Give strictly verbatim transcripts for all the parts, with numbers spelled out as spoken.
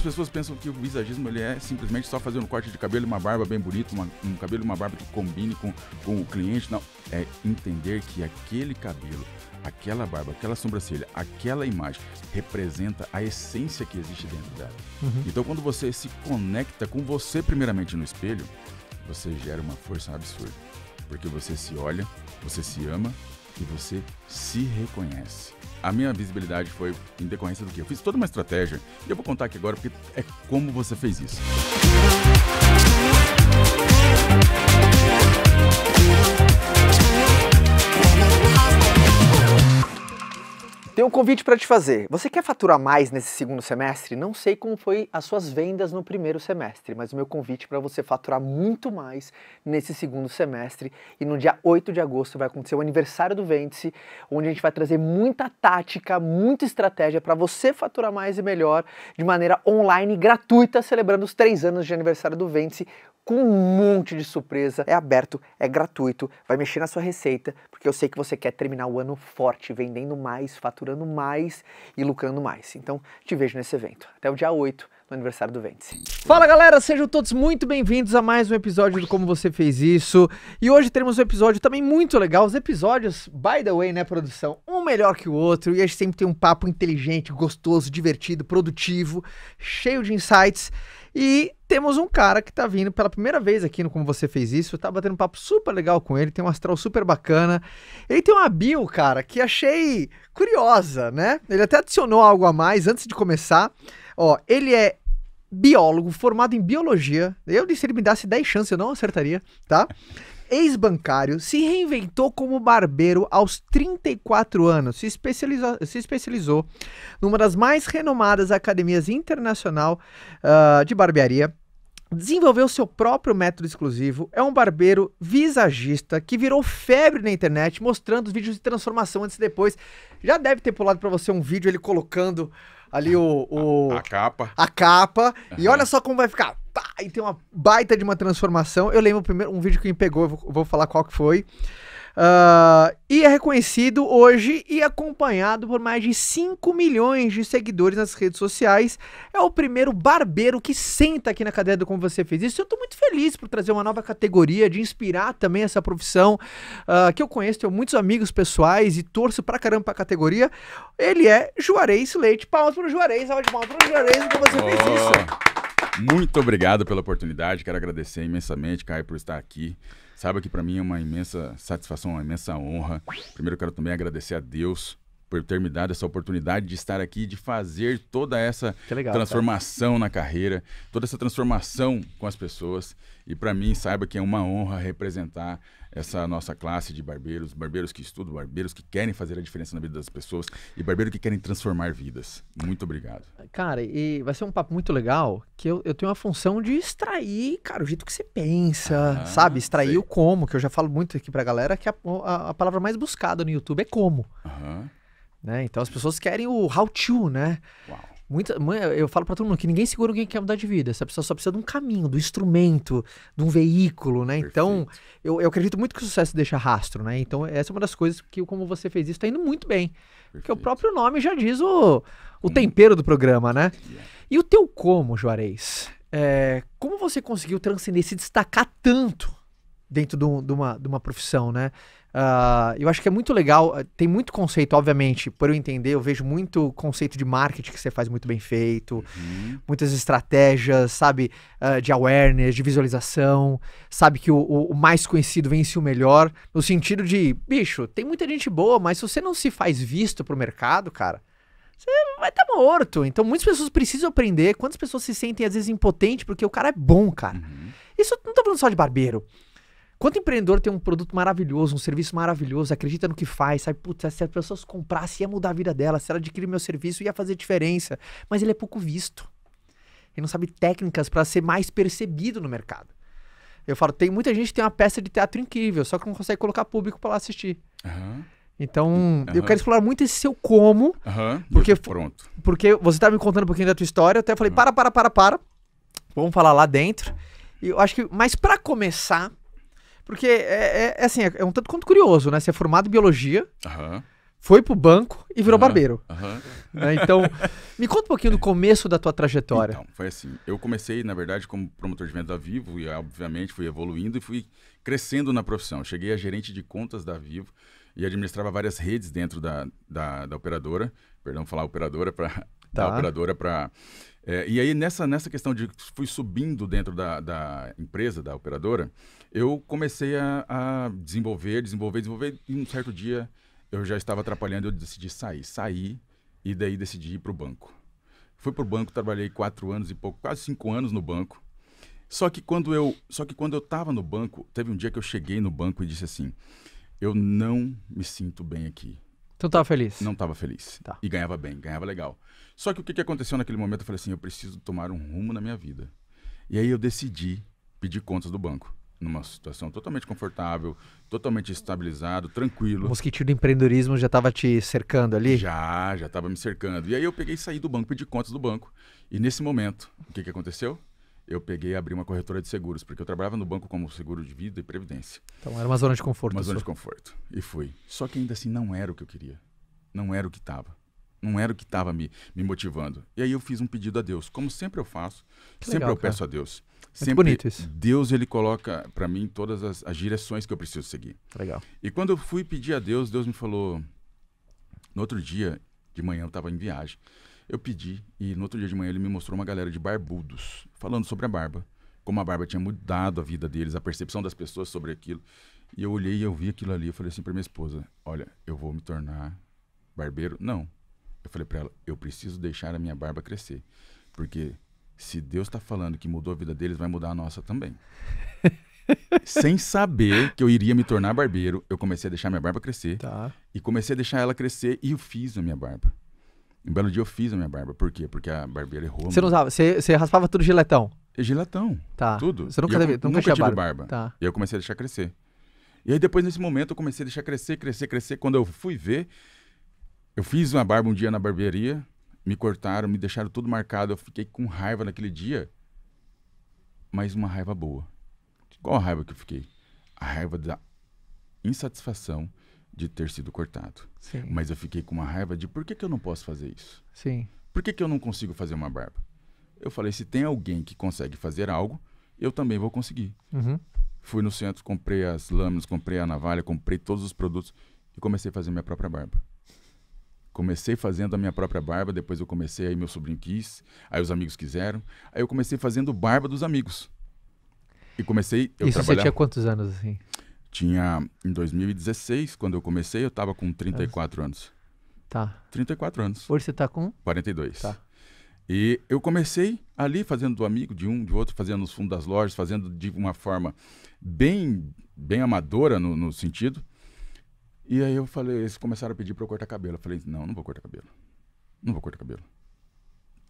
As pessoas pensam que o visagismo ele é simplesmente só fazer um corte de cabelo e uma barba bem bonita, uma, um cabelo e uma barba que combine com, com o cliente. Não, é entender que aquele cabelo, aquela barba, aquela sobrancelha, aquela imagem representa a essência que existe dentro dela. Uhum. Então, quando você se conecta com você primeiramente no espelho, você gera uma força absurda. Porque você se olha, você se ama e você se reconhece. A minha visibilidade foi em decorrência do que? Eu fiz toda uma estratégia e eu vou contar aqui agora porque é como você fez isso. Tenho um convite para te fazer. Você quer faturar mais nesse segundo semestre? Não sei como foi as suas vendas no primeiro semestre, mas o meu convite para você faturar muito mais nesse segundo semestre. E no dia oito de agosto vai acontecer o aniversário do Vende-C, onde a gente vai trazer muita tática, muita estratégia para você faturar mais e melhor de maneira online, gratuita, celebrando os três anos de aniversário do Vende-C, com um monte de surpresa. É aberto, é gratuito, vai mexer na sua receita, porque eu sei que você quer terminar o ano forte, vendendo mais, faturando mais e lucrando mais. Então, te vejo nesse evento. Até o dia oito, no aniversário do Vende-C. Fala, galera! Sejam todos muito bem-vindos a mais um episódio do Como Você Fez Isso. E hoje teremos um episódio também muito legal. Os episódios, by the way, né, produção? Um melhor que o outro. E a gente sempre tem um papo inteligente, gostoso, divertido, produtivo, cheio de insights. E temos um cara que tá vindo pela primeira vez aqui no Como Você Fez Isso, tá batendo um papo super legal com ele, tem um astral super bacana. Ele tem uma bio, cara, que achei curiosa, né? Ele até adicionou algo a mais antes de começar. Ó, ele é biólogo, formado em biologia. Eu disse, se ele me desse dez chances, eu não acertaria, tá? Ex-bancário, se reinventou como barbeiro aos trinta e quatro anos, se especializou, se especializou numa das mais renomadas academias internacional uh, de barbearia, desenvolveu seu próprio método exclusivo, é um barbeiro visagista que virou febre na internet, mostrando os vídeos de transformação antes e depois. Já deve ter pulado para você um vídeo ele colocando ali o... o a, a capa. A capa, uhum. E olha só como vai ficar... Pá, e tem uma baita de uma transformação. Eu lembro primeiro um vídeo que me pegou, eu vou, eu vou falar qual que foi. Uh, e é reconhecido hoje e acompanhado por mais de cinco milhões de seguidores nas redes sociais. É o primeiro barbeiro que senta aqui na cadeira do Como Você Fez Isso. Eu tô muito feliz por trazer uma nova categoria, de inspirar também essa profissão uh, que eu conheço, tenho muitos amigos pessoais e torço pra caramba pra categoria. Ele é Juarez Leite. Palmas pro Juarez, palmas pro Juarez, Como Você Fez Isso. Muito obrigado pela oportunidade, quero agradecer imensamente, Caio, por estar aqui. Sabe que para mim é uma imensa satisfação, uma imensa honra. Primeiro quero também agradecer a Deus por ter me dado essa oportunidade de estar aqui, de fazer toda essa legal, transformação tá? na carreira, toda essa transformação com as pessoas. E para mim, saiba que é uma honra representar essa nossa classe de barbeiros, barbeiros que estudam, barbeiros que querem fazer a diferença na vida das pessoas e barbeiros que querem transformar vidas. Muito obrigado. Cara, e vai ser um papo muito legal, que eu, eu tenho a função de extrair, cara, o jeito que você pensa, ah, sabe? Extrair sei. o como, que eu já falo muito aqui pra galera, que a, a, a palavra mais buscada no YouTube é como. Aham. Né? Então as pessoas querem o how to, né? Uau. Muita, eu falo pra todo mundo que ninguém segura alguém que quer mudar de vida. Essa pessoa só precisa de um caminho, do instrumento, de um veículo, né? Perfeito. Então, eu, eu acredito muito que o sucesso deixa rastro, né? Então, essa é uma das coisas que, como você fez isso, tá indo muito bem. Perfeito. Porque o próprio nome já diz o, o tempero do programa, né? Yeah. E o teu como, Juarez? É, como você conseguiu transcender, se destacar tanto dentro do, de, uma, de uma profissão, né? Uh, eu acho que é muito legal, tem muito conceito, obviamente, por eu entender, eu vejo muito conceito de marketing que você faz muito bem feito, uhum. muitas estratégias, sabe, uh, de awareness, de visualização, sabe que o, o mais conhecido vence o melhor, no sentido de, bicho, tem muita gente boa, mas se você não se faz visto pro mercado, cara, você vai estar tá morto. Então muitas pessoas precisam aprender, quantas pessoas se sentem às vezes impotentes porque o cara é bom, cara. Uhum. Isso não tô falando só de barbeiro. Quanto empreendedor tem um produto maravilhoso, um serviço maravilhoso, acredita no que faz, sabe? Putz, se as pessoas comprassem, ia mudar a vida dela, se ela adquirir meu serviço, ia fazer diferença. Mas ele é pouco visto. Ele não sabe técnicas para ser mais percebido no mercado. Eu falo, tem muita gente que tem uma peça de teatro incrível, só que não consegue colocar público para lá assistir. Uhum. Então, uhum. eu quero explorar muito esse seu como. Uhum. Porque, pronto. Porque você estava me contando um pouquinho da tua história, eu até falei, uhum. para, para, para, para. Vamos falar lá dentro. E eu acho que, mas para começar... Porque é, é, é assim, é um tanto quanto curioso, né? Você é formado em biologia, uhum. foi pro banco e virou uhum, barbeiro. Uhum. Né? Então, me conta um pouquinho do começo da tua trajetória. Então, foi assim, eu comecei, na verdade, como promotor de venda da Vivo e, obviamente, fui evoluindo e fui crescendo na profissão. Cheguei a gerente de contas da Vivo e administrava várias redes dentro da, da, da operadora, perdão, falar operadora para tá. da operadora para... É, e aí, nessa, nessa questão de fui subindo dentro da, da empresa, da operadora, eu comecei a, a desenvolver, desenvolver, desenvolver e um certo dia... Eu já estava atrapalhando, eu decidi sair. Saí e daí decidi ir para o banco. Fui para o banco, trabalhei quatro anos e pouco, quase cinco anos no banco. Só que quando eu só que quando eu estava no banco, teve um dia que eu cheguei no banco e disse assim, eu não me sinto bem aqui. Tu estava feliz? Não estava feliz. Tá. E ganhava bem, ganhava legal. Só que o que, que aconteceu naquele momento? Eu falei assim, eu preciso tomar um rumo na minha vida. E aí eu decidi pedir contas do banco. Numa situação totalmente confortável, totalmente estabilizado, tranquilo. O mosquitinho do empreendedorismo já estava te cercando ali? Já, já estava me cercando. E aí eu peguei e saí do banco, pedi contas do banco. E nesse momento, o que, que aconteceu? Eu peguei e abri uma corretora de seguros, porque eu trabalhava no banco como seguro de vida e previdência. Então era uma zona de conforto. Uma zona de conforto. E fui. Só que ainda assim não era o que eu queria. Não era o que estava. Não era o que estava me, me motivando. E aí eu fiz um pedido a Deus, como sempre eu faço, que sempre legal, eu cara. peço a Deus. Sempre bonito isso. Deus, ele coloca para mim todas as, as direções que eu preciso seguir. Legal. E quando eu fui pedir a Deus, Deus me falou, no outro dia de manhã eu estava em viagem, eu pedi e no outro dia de manhã ele me mostrou uma galera de barbudos, falando sobre a barba, como a barba tinha mudado a vida deles, a percepção das pessoas sobre aquilo. E eu olhei e eu vi aquilo ali, eu falei assim para minha esposa, olha, eu vou me tornar barbeiro? Não. Eu falei para ela, eu preciso deixar a minha barba crescer, porque se Deus está falando que mudou a vida deles, vai mudar a nossa também. Sem saber que eu iria me tornar barbeiro, eu comecei a deixar minha barba crescer, tá. E comecei a deixar ela crescer e eu fiz a minha barba. Um belo dia eu fiz a minha barba, por quê? Porque a barbeira errou. Você não usava, você, você raspava tudo giletão? É giletão, tá. Tudo. Você nunca, eu, teve, nunca, nunca tive barba. barba. Tá. E eu comecei a deixar crescer. E aí depois nesse momento eu comecei a deixar crescer, crescer, crescer, quando eu fui ver... Eu fiz uma barba um dia na barbearia, me cortaram, me deixaram tudo marcado, eu fiquei com raiva naquele dia, mas uma raiva boa. Qual a raiva que eu fiquei? A raiva da insatisfação de ter sido cortado. Sim. Mas eu fiquei com uma raiva de por que, que eu não posso fazer isso? Sim. Por que, que eu não consigo fazer uma barba? Eu falei, se tem alguém que consegue fazer algo, eu também vou conseguir. Uhum. Fui no centro, comprei as lâminas, comprei a navalha, comprei todos os produtos e comecei a fazer minha própria barba. Comecei fazendo a minha própria barba, depois eu comecei, aí meu sobrinho quis, aí os amigos quiseram. Aí eu comecei fazendo barba dos amigos. E comecei... Eu Isso trabalhava... você tinha quantos anos, assim? Tinha... Em dois mil e dezesseis, quando eu comecei, eu estava com trinta e quatro anos. Tá. trinta e quatro anos. Hoje você está com? quarenta e dois. Tá. E eu comecei ali fazendo do amigo, de um, de outro, fazendo nos fundos das lojas, fazendo de uma forma bem, bem amadora no, no sentido... E aí eu falei, eles começaram a pedir para eu cortar cabelo. Eu falei, não, não vou cortar cabelo. Não vou cortar cabelo.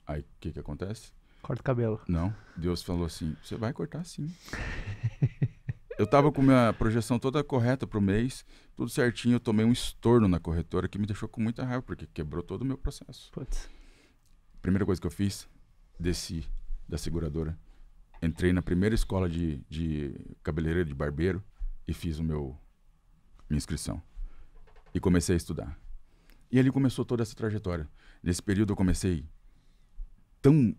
Aí o que que acontece? Corta o cabelo. Não, Deus falou assim, você vai cortar sim. Eu tava com minha projeção toda correta pro mês, tudo certinho, eu tomei um estorno na corretora que me deixou com muita raiva, porque quebrou todo o meu processo. Putz. Primeira coisa que eu fiz, desci da seguradora, entrei na primeira escola de, de cabeleireiro, de barbeiro, e fiz o meu, minha inscrição. E comecei a estudar. E ali começou toda essa trajetória. Nesse período eu comecei tão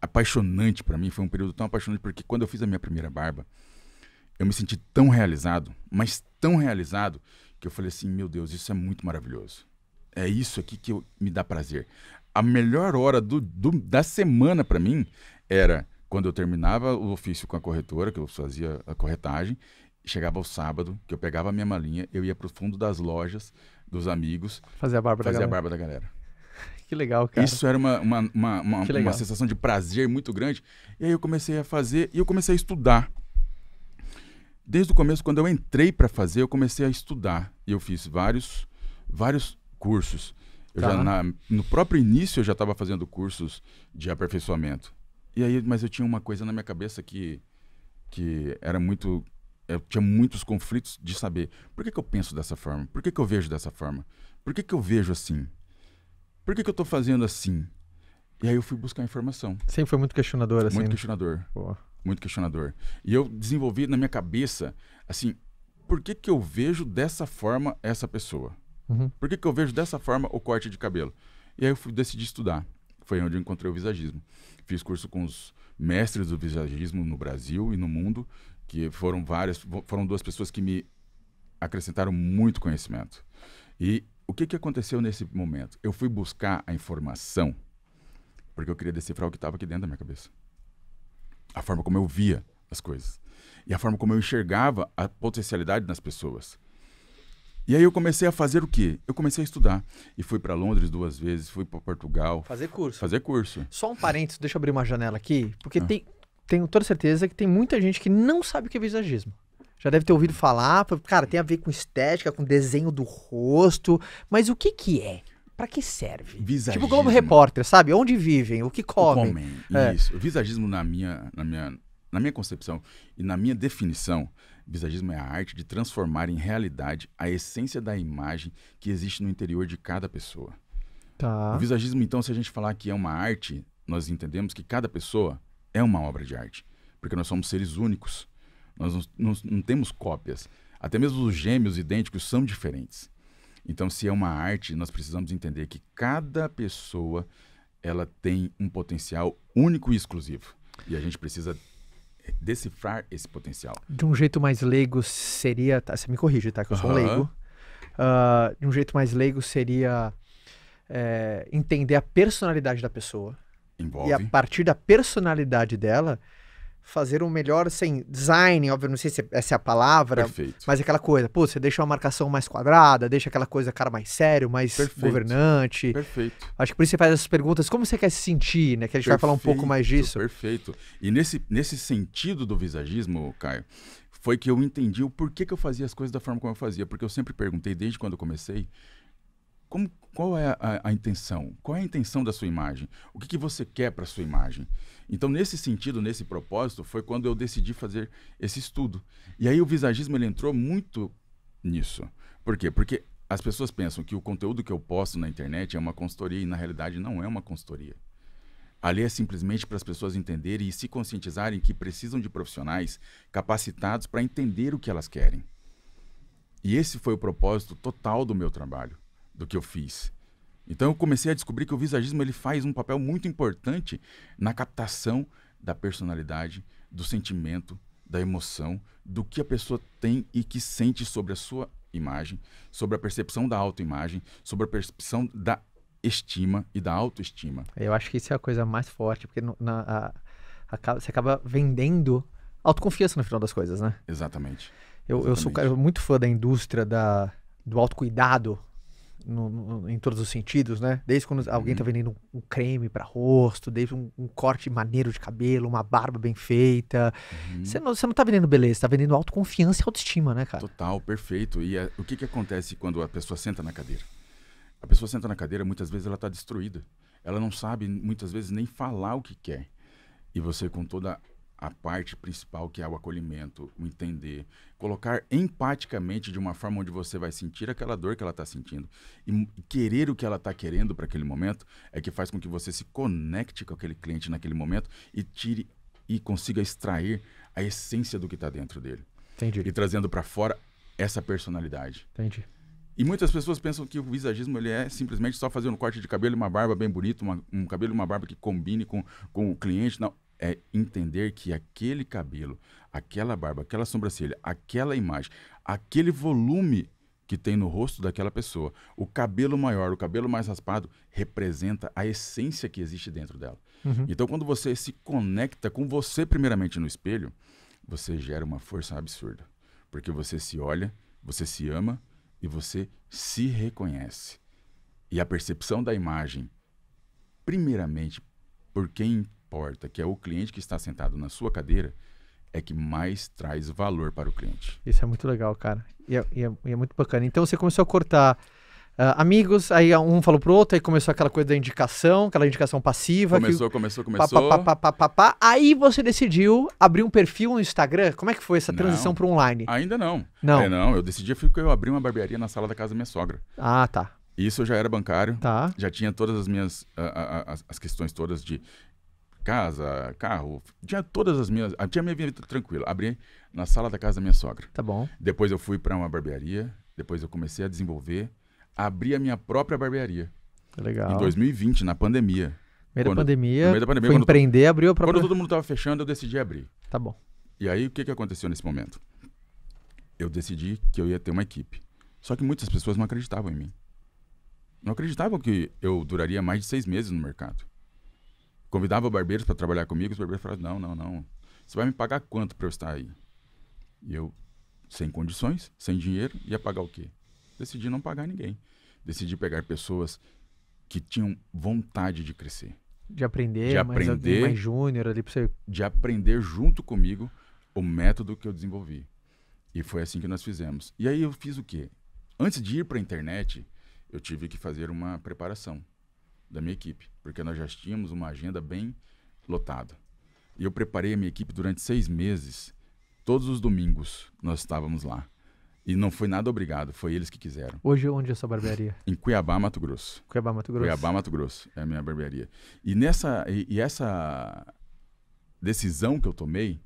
apaixonante para mim, foi um período tão apaixonante, porque quando eu fiz a minha primeira barba, eu me senti tão realizado, mas tão realizado, que eu falei assim, meu Deus, isso é muito maravilhoso. É isso aqui que eu, me dá prazer. A melhor hora do, do, da semana para mim era quando eu terminava o ofício com a corretora, que eu fazia a corretagem, chegava ao sábado, que eu pegava a minha malinha, eu ia pro fundo das lojas, dos amigos, fazia a barba, fazia da, a barba da galera. Que legal, cara. Isso era uma, uma, uma, uma, uma sensação de prazer muito grande. E aí eu comecei a fazer e eu comecei a estudar. Desde o começo, quando eu entrei para fazer, eu comecei a estudar. E eu fiz vários, vários cursos. Eu tá. já na, no próprio início eu já estava fazendo cursos de aperfeiçoamento. E aí, mas eu tinha uma coisa na minha cabeça que, que era muito... Eu tinha muitos conflitos de saber por que que eu penso dessa forma, por que que eu vejo dessa forma, por que que eu vejo assim, por que que eu tô fazendo assim. E aí eu fui buscar informação. Sempre foi muito questionador assim. Muito questionador. Pô. Muito questionador. E eu desenvolvi na minha cabeça, assim, por que que eu vejo dessa forma essa pessoa? Uhum. Por que que eu vejo dessa forma o corte de cabelo? E aí eu fui, decidi estudar. Foi onde eu encontrei o visagismo. Fiz curso com os mestres do visagismo no Brasil e no mundo, que foram várias, foram duas pessoas que me acrescentaram muito conhecimento. E o que que aconteceu nesse momento? Eu fui buscar a informação porque eu queria decifrar o que estava aqui dentro da minha cabeça. A forma como eu via as coisas. E a forma como eu enxergava a potencialidade nas pessoas. E aí eu comecei a fazer o quê? Eu comecei a estudar. E fui para Londres duas vezes, fui para Portugal. Fazer curso. Fazer curso. Só um parênteses, deixa eu abrir uma janela aqui, porque ah. tem, tenho toda certeza que tem muita gente que não sabe o que é visagismo. Já deve ter ouvido falar, cara, tem a ver com estética, com desenho do rosto, mas o que que é? Pra que serve? Visagismo. Tipo Globo Repórter, sabe? Onde vivem, o que comem. Comem, é. Isso. O visagismo, na minha, na, minha, na minha concepção e na minha definição, visagismo é a arte de transformar em realidade a essência da imagem que existe no interior de cada pessoa. Tá. O visagismo, então, se a gente falar que é uma arte, nós entendemos que cada pessoa é uma obra de arte, porque nós somos seres únicos. Nós não, não, não temos cópias. Até mesmo os gêmeos idênticos são diferentes. Então, se é uma arte, nós precisamos entender que cada pessoa ela tem um potencial único e exclusivo. E a gente precisa decifrar esse potencial. De um jeito mais leigo seria... Tá, você me corrige, tá? Que eu sou uhum. leigo. Uh, de um jeito mais leigo seria é, entender a personalidade da pessoa. Envolve. E a partir da personalidade dela... fazer um melhor, assim, design, óbvio, não sei se essa é a palavra, perfeito. Mas aquela coisa, pô, você deixa uma marcação mais quadrada, deixa aquela coisa, cara, mais sério, mais perfeito. Governante. Perfeito. Acho que por isso você faz essas perguntas, como você quer se sentir, né? Que a gente perfeito, vai falar um pouco mais disso. Perfeito. E nesse, nesse sentido do visagismo, Caio, foi que eu entendi o porquê que eu fazia as coisas da forma como eu fazia, porque eu sempre perguntei, desde quando eu comecei, como, qual é a, a intenção? Qual é a intenção da sua imagem? O que que você quer para sua imagem? Então, nesse sentido, nesse propósito, foi quando eu decidi fazer esse estudo. E aí o visagismo ele entrou muito nisso. Por quê? Porque as pessoas pensam que o conteúdo que eu posto na internet é uma consultoria e, na realidade, não é uma consultoria. Ali é simplesmente para as pessoas entenderem e se conscientizarem que precisam de profissionais capacitados para entender o que elas querem. E esse foi o propósito total do meu trabalho, do que eu fiz. Então eu comecei a descobrir que o visagismo ele faz um papel muito importante na captação da personalidade, do sentimento, da emoção, do que a pessoa tem e que sente sobre a sua imagem, sobre a percepção da autoimagem, sobre a percepção da estima e da autoestima. Eu acho que isso é a coisa mais forte, porque no, na, a, a, você acaba vendendo autoconfiança no final das coisas, né? Exatamente. Eu, Exatamente. eu sou eu muito fã da indústria da, do autocuidado, No, no, em todos os sentidos, né? Desde quando alguém tá vendendo um, um creme para rosto, desde um, um corte maneiro de cabelo, uma barba bem feita. Você uhum. não, não tá vendendo beleza, tá vendendo autoconfiança e autoestima, né, cara? Total, perfeito. E a, o que que acontece quando a pessoa senta na cadeira? A pessoa senta na cadeira, muitas vezes ela tá destruída. Ela não sabe, muitas vezes, nem falar o que quer. E você, com toda a parte principal, que é o acolhimento, o entender, colocar empaticamente de uma forma onde você vai sentir aquela dor que ela está sentindo e querer o que ela está querendo para aquele momento, é que faz com que você se conecte com aquele cliente naquele momento e tire e consiga extrair a essência do que está dentro dele. Entendi. E trazendo para fora essa personalidade. Entendi. E muitas pessoas pensam que o visagismo ele é simplesmente só fazer um corte de cabelo e uma barba bem bonita, uma, um cabelo e uma barba que combine com, com o cliente. Não. É entender que aquele cabelo, aquela barba, aquela sobrancelha, aquela imagem, aquele volume que tem no rosto daquela pessoa, o cabelo maior, o cabelo mais raspado, representa a essência que existe dentro dela. Uhum. Então, quando você se conecta com você primeiramente no espelho, você gera uma força absurda. Porque você se olha, você se ama e você se reconhece. E a percepção da imagem, primeiramente, por quem porta, que é o cliente que está sentado na sua cadeira, é que mais traz valor para o cliente. Isso é muito legal, cara. E é, e é, e é muito bacana. Então você começou a cortar uh, amigos, aí um falou pro outro, aí começou aquela coisa da indicação, aquela indicação passiva. Começou, que, começou, começou. Pá, pá, pá, pá, pá, pá. Aí você decidiu abrir um perfil no Instagram? Como é que foi essa transição para online? Ainda não. Não. É, não, eu decidi que eu abri uma barbearia na sala da casa da minha sogra. Ah, tá. Isso eu já era bancário, tá. Já tinha todas as minhas, a, a, a, as questões todas de casa, carro, tinha todas as minhas... Tinha minha vida tranquila. Abri na sala da casa da minha sogra. Tá bom. Depois eu fui para uma barbearia, depois eu comecei a desenvolver, abri a minha própria barbearia. Legal. Em dois mil e vinte, na pandemia. Primeira quando, pandemia, primeira pandemia, foi empreender, to... abriu a própria... Quando todo mundo estava fechando, eu decidi abrir. Tá bom. E aí, o que, que aconteceu nesse momento? Eu decidi que eu ia ter uma equipe. Só que muitas pessoas não acreditavam em mim. Não acreditavam que eu duraria mais de seis meses no mercado. Convidava barbeiros para trabalhar comigo, os barbeiros falavam, não, não, não. Você vai me pagar quanto para eu estar aí? E eu, sem condições, sem dinheiro, ia pagar o quê? Decidi não pagar ninguém. Decidi pegar pessoas que tinham vontade de crescer. De aprender, de aprender mais, mais júnior ali para você... De aprender junto comigo o método que eu desenvolvi. E foi assim que nós fizemos. E aí eu fiz o quê? Antes de ir para a internet, eu tive que fazer uma preparação da minha equipe, porque nós já tínhamos uma agenda bem lotada. E eu preparei a minha equipe durante seis meses, todos os domingos nós estávamos lá. E não foi nada obrigado, foi eles que quiseram. Hoje onde é a sua barbearia? Em Cuiabá, Mato Grosso. Cuiabá, Mato Grosso. Cuiabá, Mato Grosso é a minha barbearia. E, nessa, e, e essa decisão que eu tomei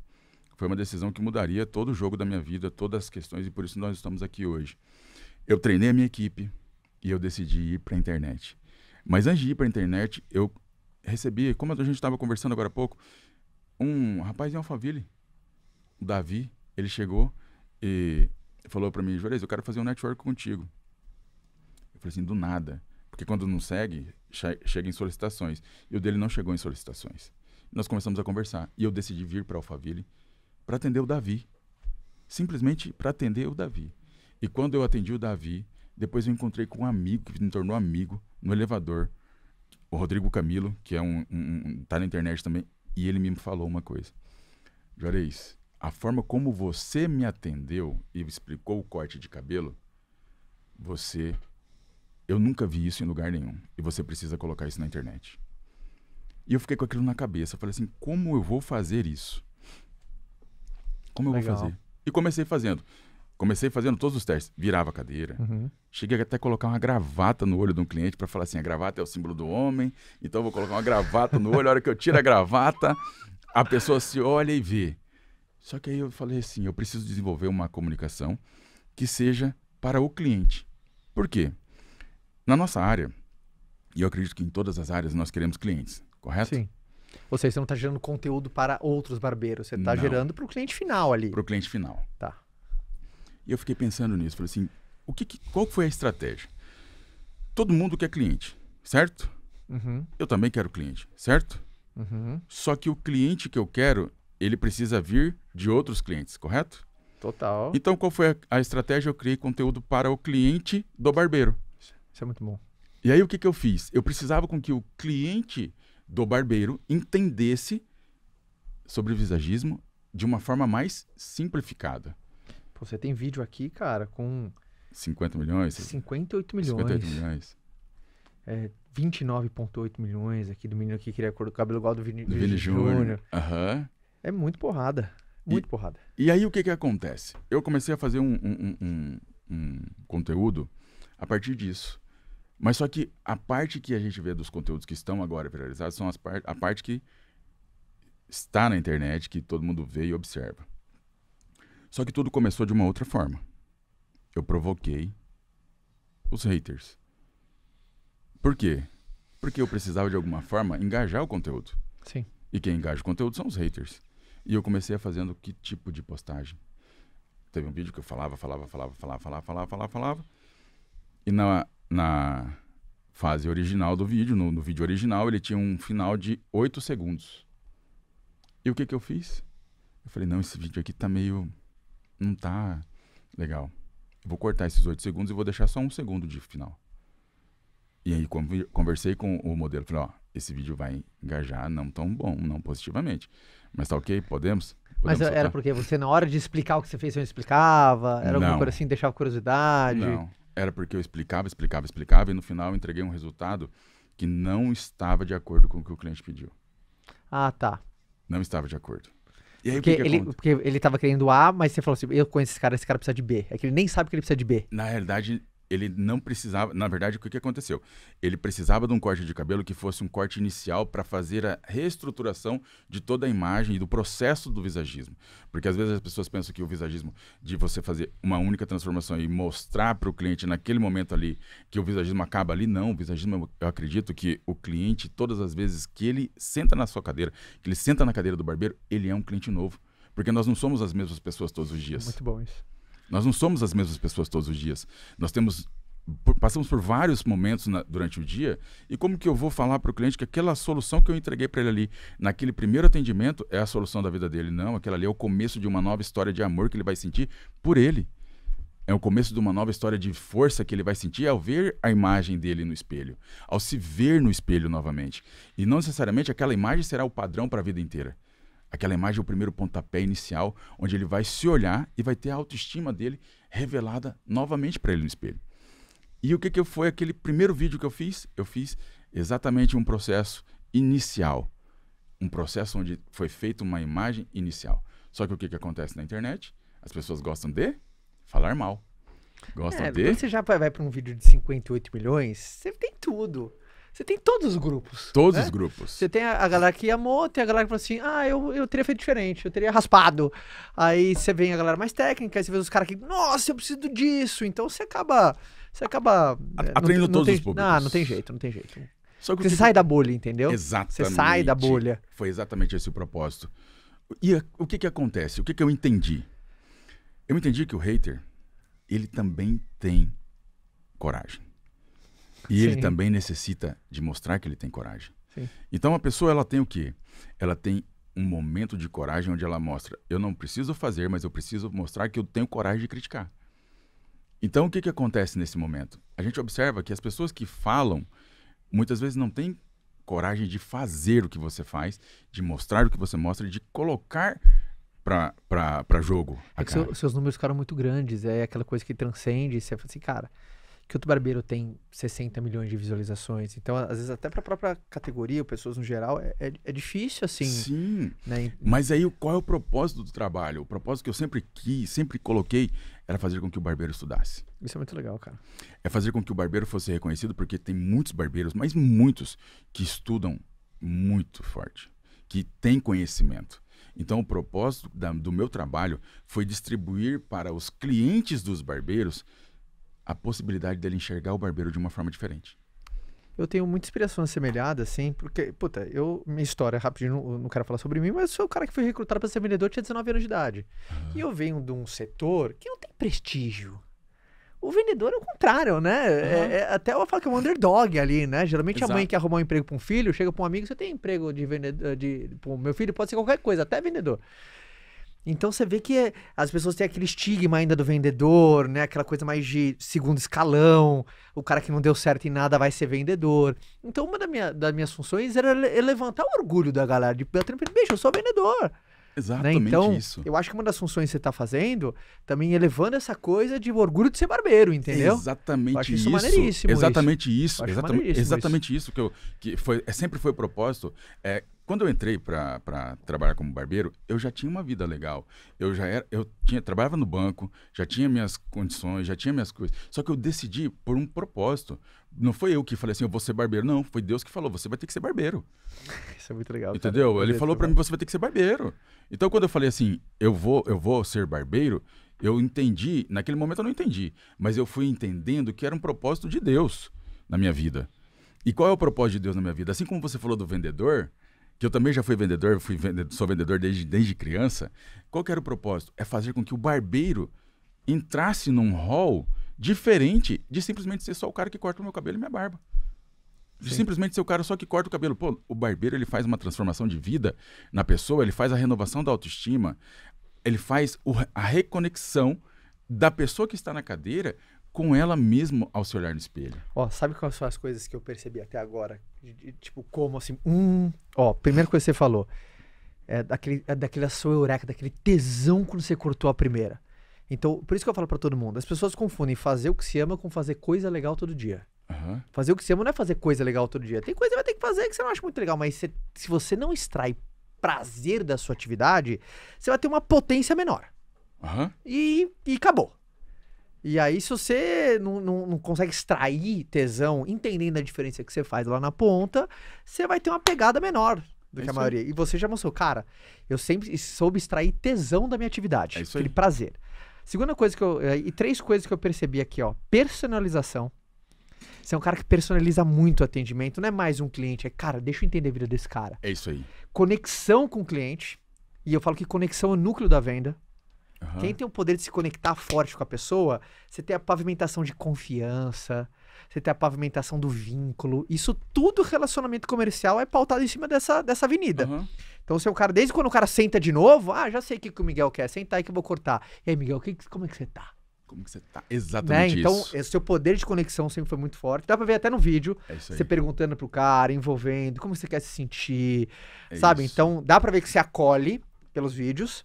foi uma decisão que mudaria todo o jogo da minha vida, todas as questões, e por isso nós estamos aqui hoje. Eu treinei a minha equipe e eu decidi ir para a internet. Mas antes de ir para a internet, eu recebi, como a gente estava conversando agora há pouco, um rapaz em Alphaville, o Davi, ele chegou e falou para mim, Juarez, eu quero fazer um network contigo. Eu falei assim, do nada, porque quando não segue, che- chega em solicitações. E o dele não chegou em solicitações. Nós começamos a conversar e eu decidi vir para Alphaville para atender o Davi. Simplesmente para atender o Davi. E quando eu atendi o Davi, depois eu encontrei com um amigo, que me tornou amigo, no elevador, o Rodrigo Camilo, que é um, um, um, tá na internet também, e ele me falou uma coisa. Juarez, a forma como você me atendeu e explicou o corte de cabelo, você, eu nunca vi isso em lugar nenhum, e você precisa colocar isso na internet. E eu fiquei com aquilo na cabeça, eu falei assim, como eu vou fazer isso? Como eu Legal. vou fazer? E comecei fazendo. Comecei fazendo todos os testes, virava a cadeira, uhum. cheguei até a colocar uma gravata no olho de um cliente para falar assim, a gravata é o símbolo do homem, então eu vou colocar uma gravata no olho, a hora que eu tiro a gravata, a pessoa se olha e vê. Só que aí eu falei assim, eu preciso desenvolver uma comunicação que seja para o cliente. Por quê? Na nossa área, e eu acredito que em todas as áreas nós queremos clientes, correto? Sim. Ou seja, você não está gerando conteúdo para outros barbeiros, você está gerando para o cliente final ali. Para o cliente final. Tá. E eu fiquei pensando nisso, falei assim, o que, que, qual foi a estratégia? Todo mundo quer cliente, certo? Uhum. Eu também quero cliente, certo? Uhum. Só que o cliente que eu quero, ele precisa vir de outros clientes, correto? Total. Então qual foi a, a estratégia? Eu criei conteúdo para o cliente do barbeiro. Isso é muito bom. E aí o que, que eu fiz? Eu precisava com que o cliente do barbeiro entendesse sobre visagismo de uma forma mais simplificada. Você tem vídeo aqui, cara, com... cinquenta milhões? cinquenta e oito milhões. cinquenta e oito milhões. É, vinte e nove vírgula oito milhões aqui do menino que queria cor do cabelo igual do Vini, do Vini Júnior. Uhum. É muito porrada. Muito e, porrada. E aí o que que acontece? Eu comecei a fazer um, um, um, um conteúdo a partir disso. Mas só que a parte que a gente vê dos conteúdos que estão agora viralizados são as par- a parte que está na internet, que todo mundo vê e observa. Só que tudo começou de uma outra forma. Eu provoquei os haters. Por quê? Porque eu precisava, de alguma forma, engajar o conteúdo. Sim. E quem engaja o conteúdo são os haters. E eu comecei a fazendo que tipo de postagem? Teve um vídeo que eu falava, falava, falava, falava, falava, falava, falava, falava. E na, na fase original do vídeo, no, no vídeo original, ele tinha um final de oito segundos. E o que que eu fiz? Eu falei, não, esse vídeo aqui tá meio... Não tá legal. Eu vou cortar esses oito segundos e vou deixar só um segundo de final. E aí conversei com o modelo. Falei, ó, esse vídeo vai engajar não tão bom, não positivamente. Mas tá ok, podemos? podemos Mas soltar. Era porque você, na hora de explicar o que você fez, você não explicava? Era não. Alguma coisa assim, deixava curiosidade? Não, era porque eu explicava, explicava, explicava. E no final eu entreguei um resultado que não estava de acordo com o que o cliente pediu. Ah, tá. Não estava de acordo. E aí, porque, que que ele, porque ele tava querendo A, mas você falou assim, eu conheço esse cara, esse cara precisa de B. É que ele nem sabe que ele precisa de B. Na realidade, ele não precisava... Na verdade, o que aconteceu? Ele precisava de um corte de cabelo que fosse um corte inicial para fazer a reestruturação de toda a imagem e do processo do visagismo. Porque às vezes as pessoas pensam que o visagismo, de você fazer uma única transformação e mostrar para o cliente naquele momento ali que o visagismo acaba ali. Não, o visagismo, eu acredito que o cliente, todas as vezes que ele senta na sua cadeira, que ele senta na cadeira do barbeiro, ele é um cliente novo. Porque nós não somos as mesmas pessoas todos os dias. Muito bom isso. Nós não somos as mesmas pessoas todos os dias. Nós temos, passamos por vários momentos na, durante o dia, e como que eu vou falar para o cliente que aquela solução que eu entreguei para ele ali, naquele primeiro atendimento, é a solução da vida dele? Não, aquela ali é o começo de uma nova história de amor que ele vai sentir por ele. É o começo de uma nova história de força que ele vai sentir ao ver a imagem dele no espelho, ao se ver no espelho novamente. E não necessariamente aquela imagem será o padrão para a vida inteira. Aquela imagem é o primeiro pontapé inicial, onde ele vai se olhar e vai ter a autoestima dele revelada novamente para ele no espelho. E o que, que foi aquele primeiro vídeo que eu fiz? Eu fiz exatamente um processo inicial. Um processo onde foi feita uma imagem inicial. Só que o que, que acontece na internet? As pessoas gostam de falar mal. Gostam é, de... Você já vai para um vídeo de cinquenta e oito milhões, você tem tudo. Você tem todos os grupos. Todos né? os grupos. Você tem a, a galera que amou, tem a galera que falou assim, ah, eu, eu teria feito diferente, eu teria raspado. Aí você vem a galera mais técnica, aí você vê os caras que, nossa, eu preciso disso. Então você acaba... Você acaba... Aprendendo todos tem, os públicos. Ah, não tem jeito, não tem jeito. Só que você que... sai da bolha, entendeu? Exatamente. Você sai da bolha. Foi exatamente esse o propósito. E a, o que que acontece? O que que eu entendi? Eu entendi que o hater, ele também tem coragem. E Sim. ele também necessita de mostrar que ele tem coragem. Sim. Então a pessoa, ela tem o quê? Ela tem um momento de coragem onde ela mostra, eu não preciso fazer, mas eu preciso mostrar que eu tenho coragem de criticar. Então o que, que acontece nesse momento? A gente observa que as pessoas que falam, muitas vezes não têm coragem de fazer o que você faz, de mostrar o que você mostra, de colocar... Pra, pra, pra jogo. É que seu, seus números ficaram muito grandes, é aquela coisa que transcende, você fala assim, cara, que outro barbeiro tem sessenta milhões de visualizações, então às vezes até pra própria categoria, pessoas no geral, é, é, é difícil assim. Sim, né? Mas aí qual é o propósito do trabalho? O propósito que eu sempre quis, sempre coloquei, era fazer com que o barbeiro estudasse. Isso é muito legal, cara. É fazer com que o barbeiro fosse reconhecido, porque tem muitos barbeiros, mas muitos, que estudam muito forte, que têm conhecimento. Então, o propósito da, do meu trabalho foi distribuir para os clientes dos barbeiros a possibilidade dele enxergar o barbeiro de uma forma diferente. Eu tenho muita inspiração semelhada, assim, porque, puta, eu, minha história, rapidinho, não, não quero falar sobre mim, mas eu sou o cara que foi recrutado para ser vendedor, tinha dezenove anos de idade. Ah. E eu venho de um setor que não tem prestígio. O vendedor é o contrário, né? Uhum. É, é, até eu falo que é um underdog ali, né? Geralmente Exato. A mãe quer arrumar um emprego para um filho, chega para um amigo, você tem emprego de vendedor, de, pô, meu filho pode ser qualquer coisa, até vendedor. Então você vê que é, as pessoas têm aquele estigma ainda do vendedor, né? Aquela coisa mais de segundo escalão, o cara que não deu certo em nada vai ser vendedor. Então uma da minha, das minhas funções era levantar o orgulho da galera, de bicho, eu sou vendedor. Exatamente, né? Então, isso. eu acho que uma das funções que você está fazendo também elevando essa coisa de orgulho de ser barbeiro, entendeu? Exatamente eu acho isso. Maneiríssimo exatamente isso. isso. Exatamente, maneiríssimo exatamente isso. isso que eu que foi sempre foi o propósito. É, quando eu entrei para trabalhar como barbeiro, eu já tinha uma vida legal. Eu já era, eu tinha trabalhava no banco, já tinha minhas condições, já tinha minhas coisas. Só que eu decidi por um propósito. Não foi eu que falei assim, eu vou ser barbeiro. Não, foi Deus que falou, você vai ter que ser barbeiro. Isso é muito legal. Entendeu? Cara. Ele falou para mim, você vai ter que ser barbeiro. Então, quando eu falei assim, eu vou, eu vou ser barbeiro, eu entendi, naquele momento eu não entendi, mas eu fui entendendo que era um propósito de Deus na minha vida. E qual é o propósito de Deus na minha vida? Assim como você falou do vendedor, que eu também já fui vendedor, fui vendedor sou vendedor desde, desde criança, qual que era o propósito? É fazer com que o barbeiro entrasse num rol diferente de simplesmente ser só o cara que corta o meu cabelo e minha barba. De Sim. simplesmente ser o cara só que corta o cabelo. Pô, o barbeiro, ele faz uma transformação de vida na pessoa, ele faz a renovação da autoestima, ele faz o, a reconexão da pessoa que está na cadeira com ela mesma ao se olhar no espelho. Ó, sabe quais são as coisas que eu percebi até agora? De, de, tipo, como assim, hum... Ó, primeira coisa que você falou, é daquele, é daquela sua eureka, daquele tesão quando você cortou a primeira. Então, por isso que eu falo pra todo mundo, as pessoas confundem fazer o que se ama com fazer coisa legal todo dia. Uhum. Fazer o que se ama não é fazer coisa legal todo dia. Tem coisa que vai ter que fazer que você não acha muito legal, mas se, se você não extrai prazer da sua atividade, você vai ter uma potência menor. Uhum. E, e acabou. E aí, se você não, não, não consegue extrair tesão, entendendo a diferença que você faz lá na ponta, você vai ter uma pegada menor do é que a maioria. Aí. E você já mostrou, cara, eu sempre soube extrair tesão da minha atividade. É isso aquele aí. Prazer. Segunda coisa que eu... E três coisas que eu percebi aqui, ó. Personalização. Você é um cara que personaliza muito o atendimento. Não é mais um cliente. É, cara, deixa eu entender a vida desse cara. É isso aí. Conexão com o cliente. E eu falo que conexão é o núcleo da venda. Uhum. Quem tem o poder de se conectar forte com a pessoa, você tem a pavimentação de confiança, você tem a pavimentação do vínculo. Isso tudo, relacionamento comercial, é pautado em cima dessa, dessa avenida. Uhum. Então, se o cara, desde quando o cara senta de novo, ah, já sei o que, que o Miguel quer, senta aí que eu vou cortar. E aí, Miguel, que, como é que você tá? Como que você tá? Exatamente, né? Então, isso. Então, esse seu poder de conexão sempre foi muito forte. Dá pra ver até no vídeo. É isso aí. Você perguntando pro cara, envolvendo, como você quer se sentir, é sabe? Isso. Então, dá pra ver que você acolhe pelos vídeos.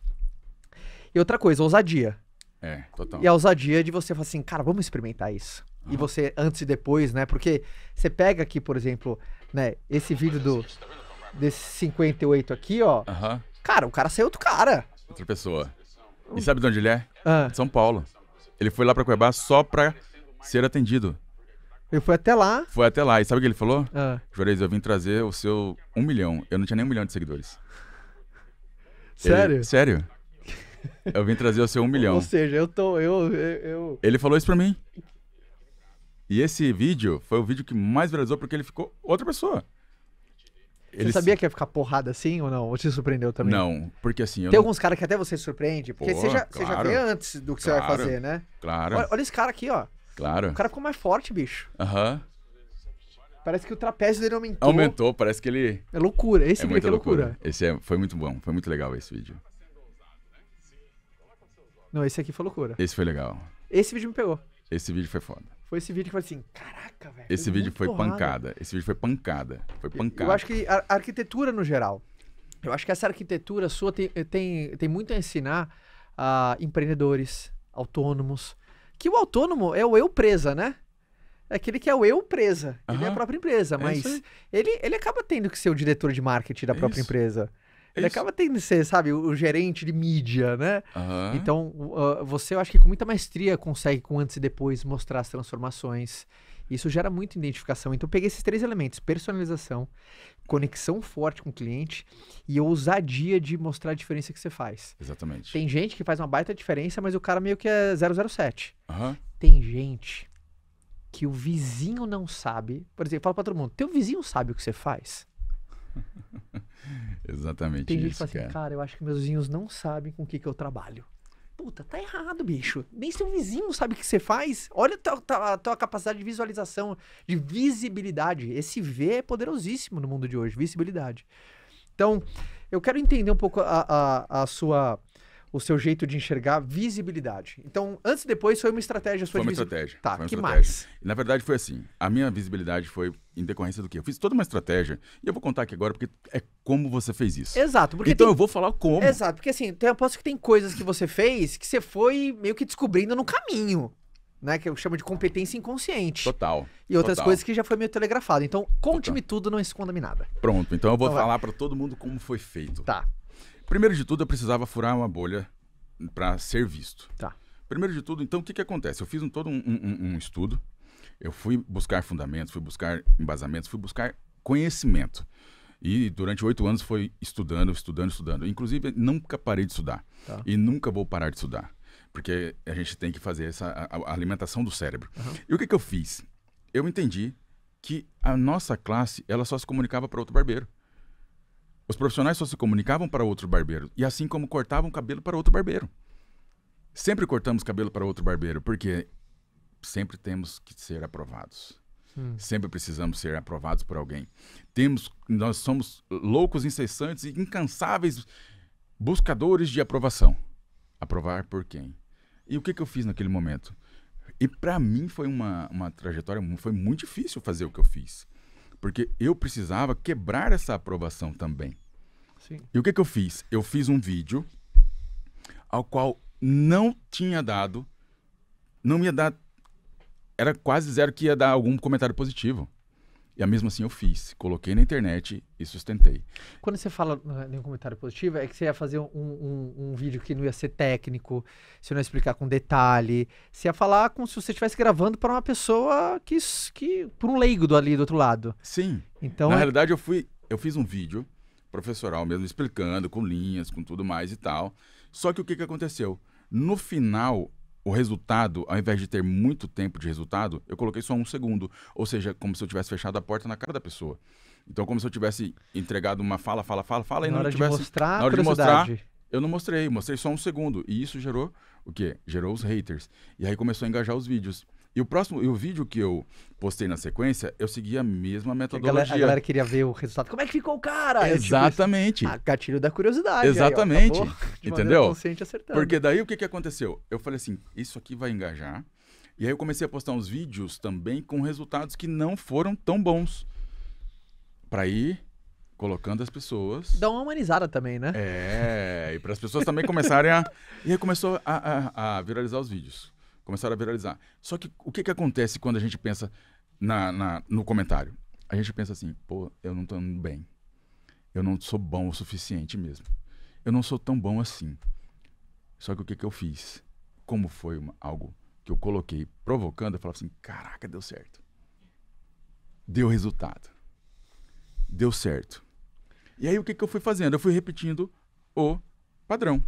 E outra coisa, ousadia. É, total. E a ousadia de você falar assim, cara, vamos experimentar isso. Uhum. E você, antes e depois, né? Porque você pega aqui, por exemplo, né? Esse vídeo do... desse cinquenta e oito aqui, ó. Uhum. Cara, o cara saiu outro cara. Outra pessoa. E sabe de onde ele é? Uhum. São Paulo. Ele foi lá pra Cuiabá só pra ser atendido. Ele foi até lá. Foi até lá. E sabe o que ele falou? Uhum. Juarez, eu vim trazer o seu um milhão. Eu não tinha nem um milhão de seguidores. Sério? Ele... Sério. Eu vim trazer o seu um milhão. Ou seja, eu tô... Eu, eu... Ele falou isso pra mim. E esse vídeo foi o vídeo que mais viralizou porque ele ficou outra pessoa. Você ele... sabia que ia ficar porrada assim ou não? Ou te surpreendeu também? Não, porque assim... Eu Tem não... alguns caras que até você surpreende. Porque Pô, você, já, claro, você já vê antes do que claro, você vai fazer, né? Claro. Olha, olha esse cara aqui, ó. Claro. O cara ficou mais forte, bicho. Aham. Uh-huh. Parece que o trapézio dele aumentou. Aumentou, parece que ele... É loucura. Esse é vídeo é loucura. loucura. Esse é... Foi muito bom. Foi muito legal esse vídeo. Não, esse aqui foi loucura. Esse foi legal. Esse vídeo me pegou. Esse vídeo foi foda. Foi esse vídeo que foi assim, caraca, velho. Esse vídeo foi porrada. pancada. Esse vídeo foi pancada. Foi pancada. Eu acho que a arquitetura no geral. Eu acho que essa arquitetura sua tem, tem, tem muito a ensinar a empreendedores, autônomos. Que o autônomo é o eu presa, né? É aquele que é o eu presa. Ele uhum. é a própria empresa, mas é ele, ele acaba tendo que ser o diretor de marketing da é própria isso. empresa. Ele Isso. acaba tendo que ser, sabe, o gerente de mídia, né? Uhum. Então, uh, você, eu acho que com muita maestria consegue, com antes e depois, mostrar as transformações. Isso gera muita identificação. Então, eu peguei esses três elementos. Personalização, conexão forte com o cliente e ousadia de mostrar a diferença que você faz. Exatamente. Tem gente que faz uma baita diferença, mas o cara meio que é zero zero sete. Uhum. Tem gente que o vizinho não sabe. Por exemplo, fala pra todo mundo, teu vizinho sabe o que você faz? Exatamente. Tem gente que fala assim, cara. cara, eu acho que meus vizinhos não sabem com o que, que eu trabalho. Puta, tá errado, bicho. Nem seu vizinho sabe o que você faz. Olha a tua, tua, tua capacidade de visualização, de visibilidade. Esse V é poderosíssimo no mundo de hoje, visibilidade. Então, eu quero entender um pouco a, a, a sua, o seu jeito de enxergar visibilidade. Então, antes e depois foi uma estratégia sua. Foi uma estratégia. Tá, que mais? Na verdade foi assim, a minha visibilidade foi em decorrência do quê? Eu fiz toda uma estratégia e eu vou contar aqui agora porque é como você fez isso. Exato. Porque então tem... eu vou falar como. Exato, porque assim, eu aposto que tem coisas que você fez que você foi meio que descobrindo no caminho, né? Que eu chamo de competência inconsciente. Total. E outras total. coisas que já foi meio telegrafado. Então, conte-me tudo, não esconda-me nada. Pronto, então eu vou então, falar para todo mundo como foi feito. Tá. Primeiro de tudo, eu precisava furar uma bolha para ser visto. Tá. Primeiro de tudo, então, o que, que acontece? Eu fiz um, todo um, um, um estudo, eu fui buscar fundamentos, fui buscar embasamentos, fui buscar conhecimento. E durante oito anos foi estudando, estudando, estudando. Inclusive, nunca parei de estudar. Tá. E nunca vou parar de estudar. Porque a gente tem que fazer essa a, a alimentação do cérebro. Uhum. E o que, que eu fiz? Eu entendi que a nossa classe, ela só se comunicava para outro barbeiro. Os profissionais só se comunicavam para outro barbeiro. E assim como cortavam cabelo para outro barbeiro. Sempre cortamos cabelo para outro barbeiro, porque sempre temos que ser aprovados. Hum. Sempre precisamos ser aprovados por alguém. Temos, nós somos loucos, incessantes e incansáveis buscadores de aprovação. Aprovar por quem? E o que, que eu fiz naquele momento? E para mim foi uma, uma trajetória, foi muito difícil fazer o que eu fiz. Porque eu precisava quebrar essa aprovação também. Sim. E o que, que eu fiz? Eu fiz um vídeo ao qual não tinha dado, não ia dar, era quase zero que ia dar algum comentário positivo. E mesmo assim eu fiz, coloquei na internet e sustentei. Quando você fala em um comentário positivo, é que você ia fazer um, um, um vídeo que não ia ser técnico, você não ia explicar com detalhe, você ia falar como se você estivesse gravando para uma pessoa que, que por um leigo ali do outro lado. Sim, então, na é... realidade eu, fui, eu fiz um vídeo professoral mesmo, explicando, com linhas, com tudo mais e tal. Só que o que, que aconteceu? No final... O resultado, ao invés de ter muito tempo de resultado, eu coloquei só um segundo. Ou seja, como se eu tivesse fechado a porta na cara da pessoa. Então, como se eu tivesse entregado uma fala, fala, fala, fala, e não tivesse... Na hora de mostrar, na hora de mostrar, eu não mostrei, mostrei só um segundo. E isso gerou o quê? Gerou os haters. E aí começou a engajar os vídeos. E o próximo, e o vídeo que eu postei na sequência, eu segui a mesma metodologia. A galera, a galera queria ver o resultado. Como é que ficou o cara? Exatamente. Eu, tipo, ah, gatilho da curiosidade. Exatamente. Aí, ó, acabou, de entendeu? Consciente, acertando. Porque daí o que, que aconteceu? Eu falei assim, isso aqui vai engajar. E aí eu comecei a postar uns vídeos também com resultados que não foram tão bons. Para ir colocando as pessoas... Dá uma humanizada também, né? É, e para as pessoas também começarem a... E aí começou a, a, a viralizar os vídeos. Começaram a viralizar. Só que o que, que acontece quando a gente pensa na, na, no comentário? A gente pensa assim, pô, eu não tô indo bem. Eu não sou bom o suficiente mesmo. Eu não sou tão bom assim. Só que o que, que eu fiz? Como foi uma, algo que eu coloquei provocando, eu falava assim, caraca, deu certo. Deu resultado. Deu certo. E aí o que, que eu fui fazendo? Eu fui repetindo o padrão.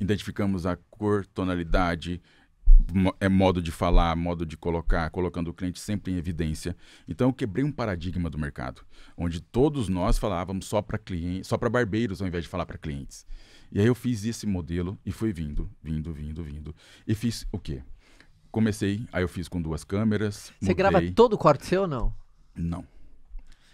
Identificamos a cor, tonalidade... É modo de falar, modo de colocar, colocando o cliente sempre em evidência. Então eu quebrei um paradigma do mercado, onde todos nós falávamos só para clientes, só para barbeiros ao invés de falar para clientes. E aí eu fiz esse modelo e fui vindo, vindo, vindo, vindo. E fiz o quê? Comecei, aí eu fiz com duas câmeras. Você mudei. Grava todo o corte seu ou não? Não.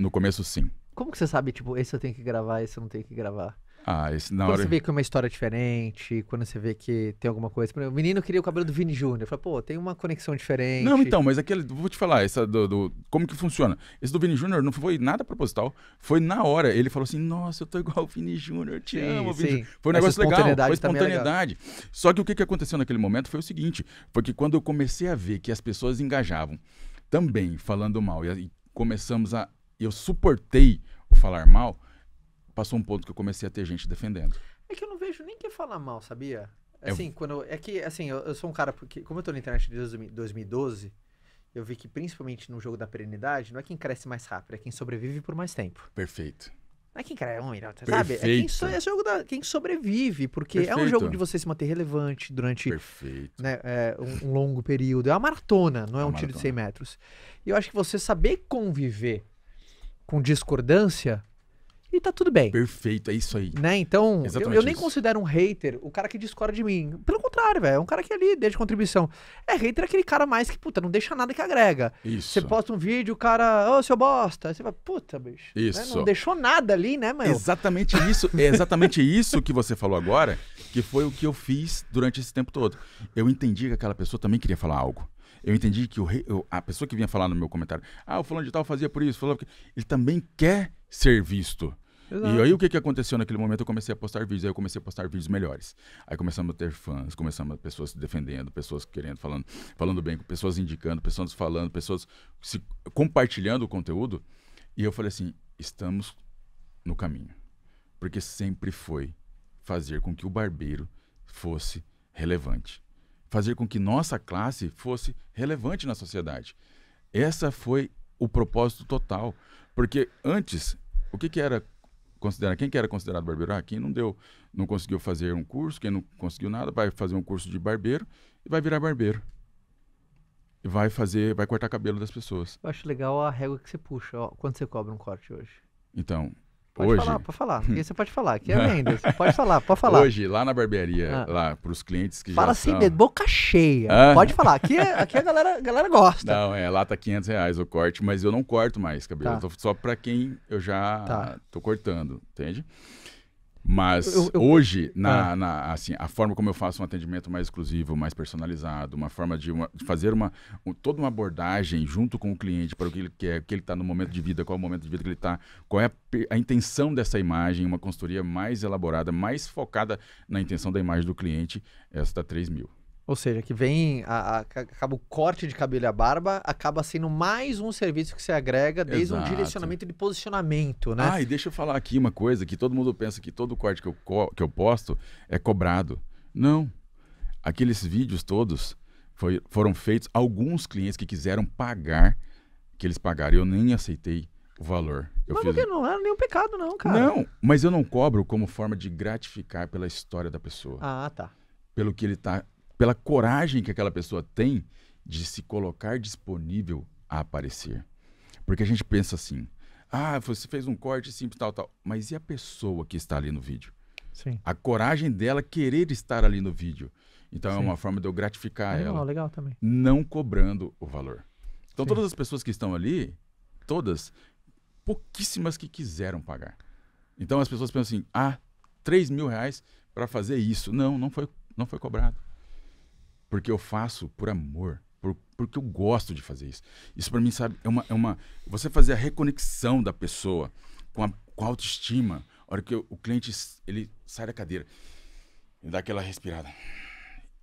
No começo sim. Como que você sabe, tipo, esse eu tenho que gravar, esse eu não tenho que gravar? Ah, esse, na quando hora... você vê que é uma história diferente, quando você vê que tem alguma coisa... Por exemplo, o menino queria o cabelo do Vini Júnior. Eu falei, pô, tem uma conexão diferente. Não, então, mas aquele... Vou te falar, essa do, do, como que funciona. Esse do Vini Júnior não foi nada proposital. Foi na hora. Ele falou assim, nossa, eu tô igual ao Vini Júnior, te sim, amo, Vini Júnior. Foi um negócio legal, foi espontaneidade. É legal. Só que o que aconteceu naquele momento foi o seguinte. Foi que quando eu comecei a ver que as pessoas engajavam também falando mal, e começamos a... Eu suportei o falar mal... Passou um ponto que eu comecei a ter gente defendendo. É que eu não vejo nem que falar mal, sabia? Assim, eu... quando... É que, assim, eu, eu sou um cara... Porque, como eu tô na internet desde dois mil e doze, eu vi que, principalmente no jogo da perenidade, não é quem cresce mais rápido, é quem sobrevive por mais tempo. Perfeito. Não é quem cresce, um milhão, sabe? É quem, so, é jogo da, quem sobrevive, porque perfeito. É um jogo de você se manter relevante durante né, é, um, um longo período. É uma maratona, não é, é um maratona. Tiro de cem metros. E eu acho que você saber conviver com discordância... E tá tudo bem. Perfeito, é isso aí. Né? Então, eu, eu nem isso. considero um hater o cara que discorda de mim. Pelo contrário, velho. É um cara que ali deixa contribuição. É, hater é aquele cara mais que, puta, não deixa nada que agrega. Isso. Você posta um vídeo, o cara, ô, oh, seu bosta. Aí você vai, puta, bicho. Isso. Né? Não deixou nada ali, né, mano? Exatamente isso. É exatamente isso que você falou agora, que foi o que eu fiz durante esse tempo todo. Eu entendi que aquela pessoa também queria falar algo. Eu entendi que o rei, eu, a pessoa que vinha falar no meu comentário, ah, o fulano de tal fazia por isso, falava que ele também quer ser visto. Exato. E aí o que, que aconteceu naquele momento? Eu comecei a postar vídeos, aí eu comecei a postar vídeos melhores. Aí começamos a ter fãs, começamos a pessoas se defendendo, pessoas querendo, falando, falando bem, pessoas indicando, pessoas falando, pessoas se, compartilhando o conteúdo. E eu falei assim, estamos no caminho. Porque sempre foi fazer com que o barbeiro fosse relevante. Fazer com que nossa classe fosse relevante na sociedade. Essa foi o propósito total. Porque antes, o que, que era considerado? Quem que era considerado barbeiro? Ah, quem não deu, não conseguiu fazer um curso, quem não conseguiu nada, vai fazer um curso de barbeiro e vai virar barbeiro. E vai fazer, vai cortar cabelo das pessoas. Eu acho legal a régua que você puxa. Ó, quanto você cobra um corte hoje? Então, pode hoje... Falar, pode falar, porque você pode falar, aqui é venda, você pode falar, pode falar. Hoje, lá na barbearia, ah. lá para os clientes que fala já assim, são... de boca cheia, ah. pode falar, aqui, é, aqui a galera, galera gosta. Não, é, lá tá quinhentos reais o corte, mas eu não corto mais cabelo, tá. eu tô só para quem eu já tá. tô cortando, entende? Mas eu, eu, hoje, na, ah. na, assim, a forma como eu faço um atendimento mais exclusivo, mais personalizado, uma forma de, uma, de fazer uma, um, toda uma abordagem junto com o cliente para o que ele quer, o que ele está no momento de vida, qual é o momento de vida que ele está, qual é a, a intenção dessa imagem, uma consultoria mais elaborada, mais focada na intenção da imagem do cliente, essa está três mil. Ou seja, que vem, a, a, acaba o corte de cabelo e a barba, acaba sendo mais um serviço que você agrega desde Exato. Um direcionamento de posicionamento, né? Ah, e deixa eu falar aqui uma coisa, que todo mundo pensa que todo corte que eu, co que eu posto é cobrado. Não. Aqueles vídeos todos foi, foram feitos, alguns clientes que quiseram pagar, que eles pagaram, eu nem aceitei o valor. Eu mas fiz... porque não era nenhum pecado não, cara. Não, mas eu não cobro como forma de gratificar pela história da pessoa. Ah, tá. Pelo que ele tá... Pela coragem que aquela pessoa tem de se colocar disponível a aparecer. Porque a gente pensa assim, ah, você fez um corte simples, tal, tal. Mas e a pessoa que está ali no vídeo? Sim. A coragem dela querer estar ali no vídeo. Então Sim. é uma forma de eu gratificar é ela. Legal também. Não cobrando o valor. Então Sim. todas as pessoas que estão ali, todas, pouquíssimas que quiseram pagar. Então as pessoas pensam assim, ah, três mil reais para fazer isso. Não, não foi, não foi cobrado. Porque eu faço por amor, por, porque eu gosto de fazer isso. Isso para mim, sabe, é uma, é uma... Você fazer a reconexão da pessoa com a, com a autoestima. A hora que eu, o cliente ele sai da cadeira, ele dá aquela respirada,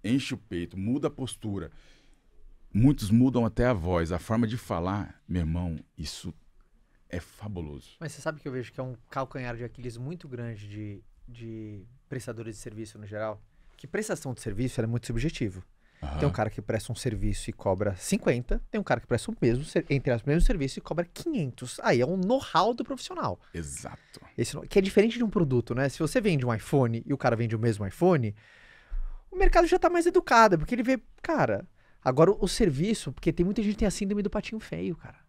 enche o peito, muda a postura. Muitos mudam até a voz, a forma de falar. Meu irmão, isso é fabuloso. Mas você sabe que eu vejo que é um calcanhar de Aquiles muito grande de, de prestadores de serviço no geral? Que prestação de serviço ela é muito subjetivo. Uhum. Tem um cara que presta um serviço e cobra cinquenta, tem um cara que presta o mesmo, entre as mesmos serviços e cobra quinhentos. Aí é um know-how do profissional. Exato. Esse, que é diferente de um produto, né? Se você vende um iPhone e o cara vende o mesmo iPhone, o mercado já tá mais educado, porque ele vê, cara, agora o, o serviço, porque tem muita gente que tem a síndrome do patinho feio, cara.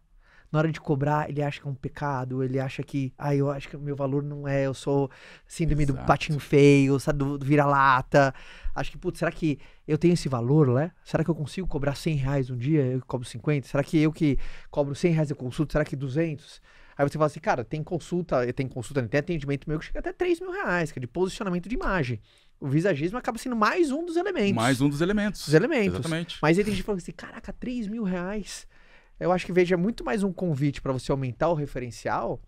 Na hora de cobrar, ele acha que é um pecado, ele acha que, ah, eu acho que o meu valor não é, eu sou síndrome Exato. Do patinho feio, sabe, do, do vira-lata. Acho que, putz, será que eu tenho esse valor, né? Será que eu consigo cobrar cem reais um dia, eu cobro cinquenta? Será que eu que cobro cem reais eu consulto, será que duzentos? Aí você fala assim, cara, tem consulta, tem consulta, tem atendimento meu que chega até três mil reais, que é de posicionamento de imagem. O visagismo acaba sendo mais um dos elementos. Mais um dos elementos. Dos elementos. Exatamente. Mas aí tem gente falando assim, caraca, três mil reais... Eu acho que veja muito mais um convite para você aumentar o referencial,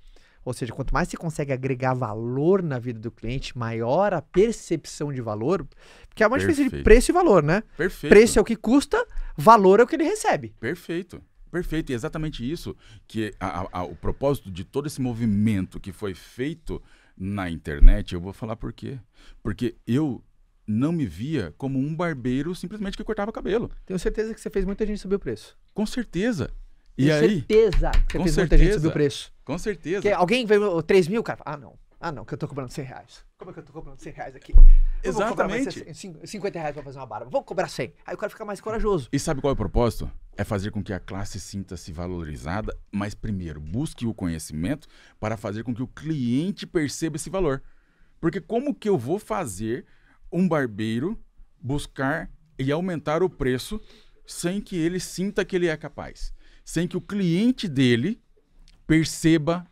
ou seja, quanto mais você consegue agregar valor na vida do cliente, maior a percepção de valor, porque é uma Perfeito. Diferença de preço e valor, né? Perfeito. Preço é o que custa, valor é o que ele recebe. Perfeito. Perfeito, e é exatamente isso que a, a, o propósito de todo esse movimento que foi feito na internet, eu vou falar por quê. Porque eu não me via como um barbeiro simplesmente que cortava cabelo. Tenho certeza que você fez muita gente subir o preço. Com certeza. E com aí? Certeza que você com fez certeza. Muita gente subir o preço. Com certeza. Porque alguém veio três mil, cara, ah não, ah não, que eu tô cobrando cem reais. Como é que eu tô cobrando cem reais aqui? Eu Exatamente. Vou cinquenta reais pra fazer uma barba, vamos cobrar cem. Aí o cara fica mais corajoso. E sabe qual é o propósito? É fazer com que a classe sinta-se valorizada, mas primeiro, busque o conhecimento para fazer com que o cliente perceba esse valor. Porque como que eu vou fazer um barbeiro buscar e aumentar o preço sem que ele sinta que ele é capaz, sem que o cliente dele perceba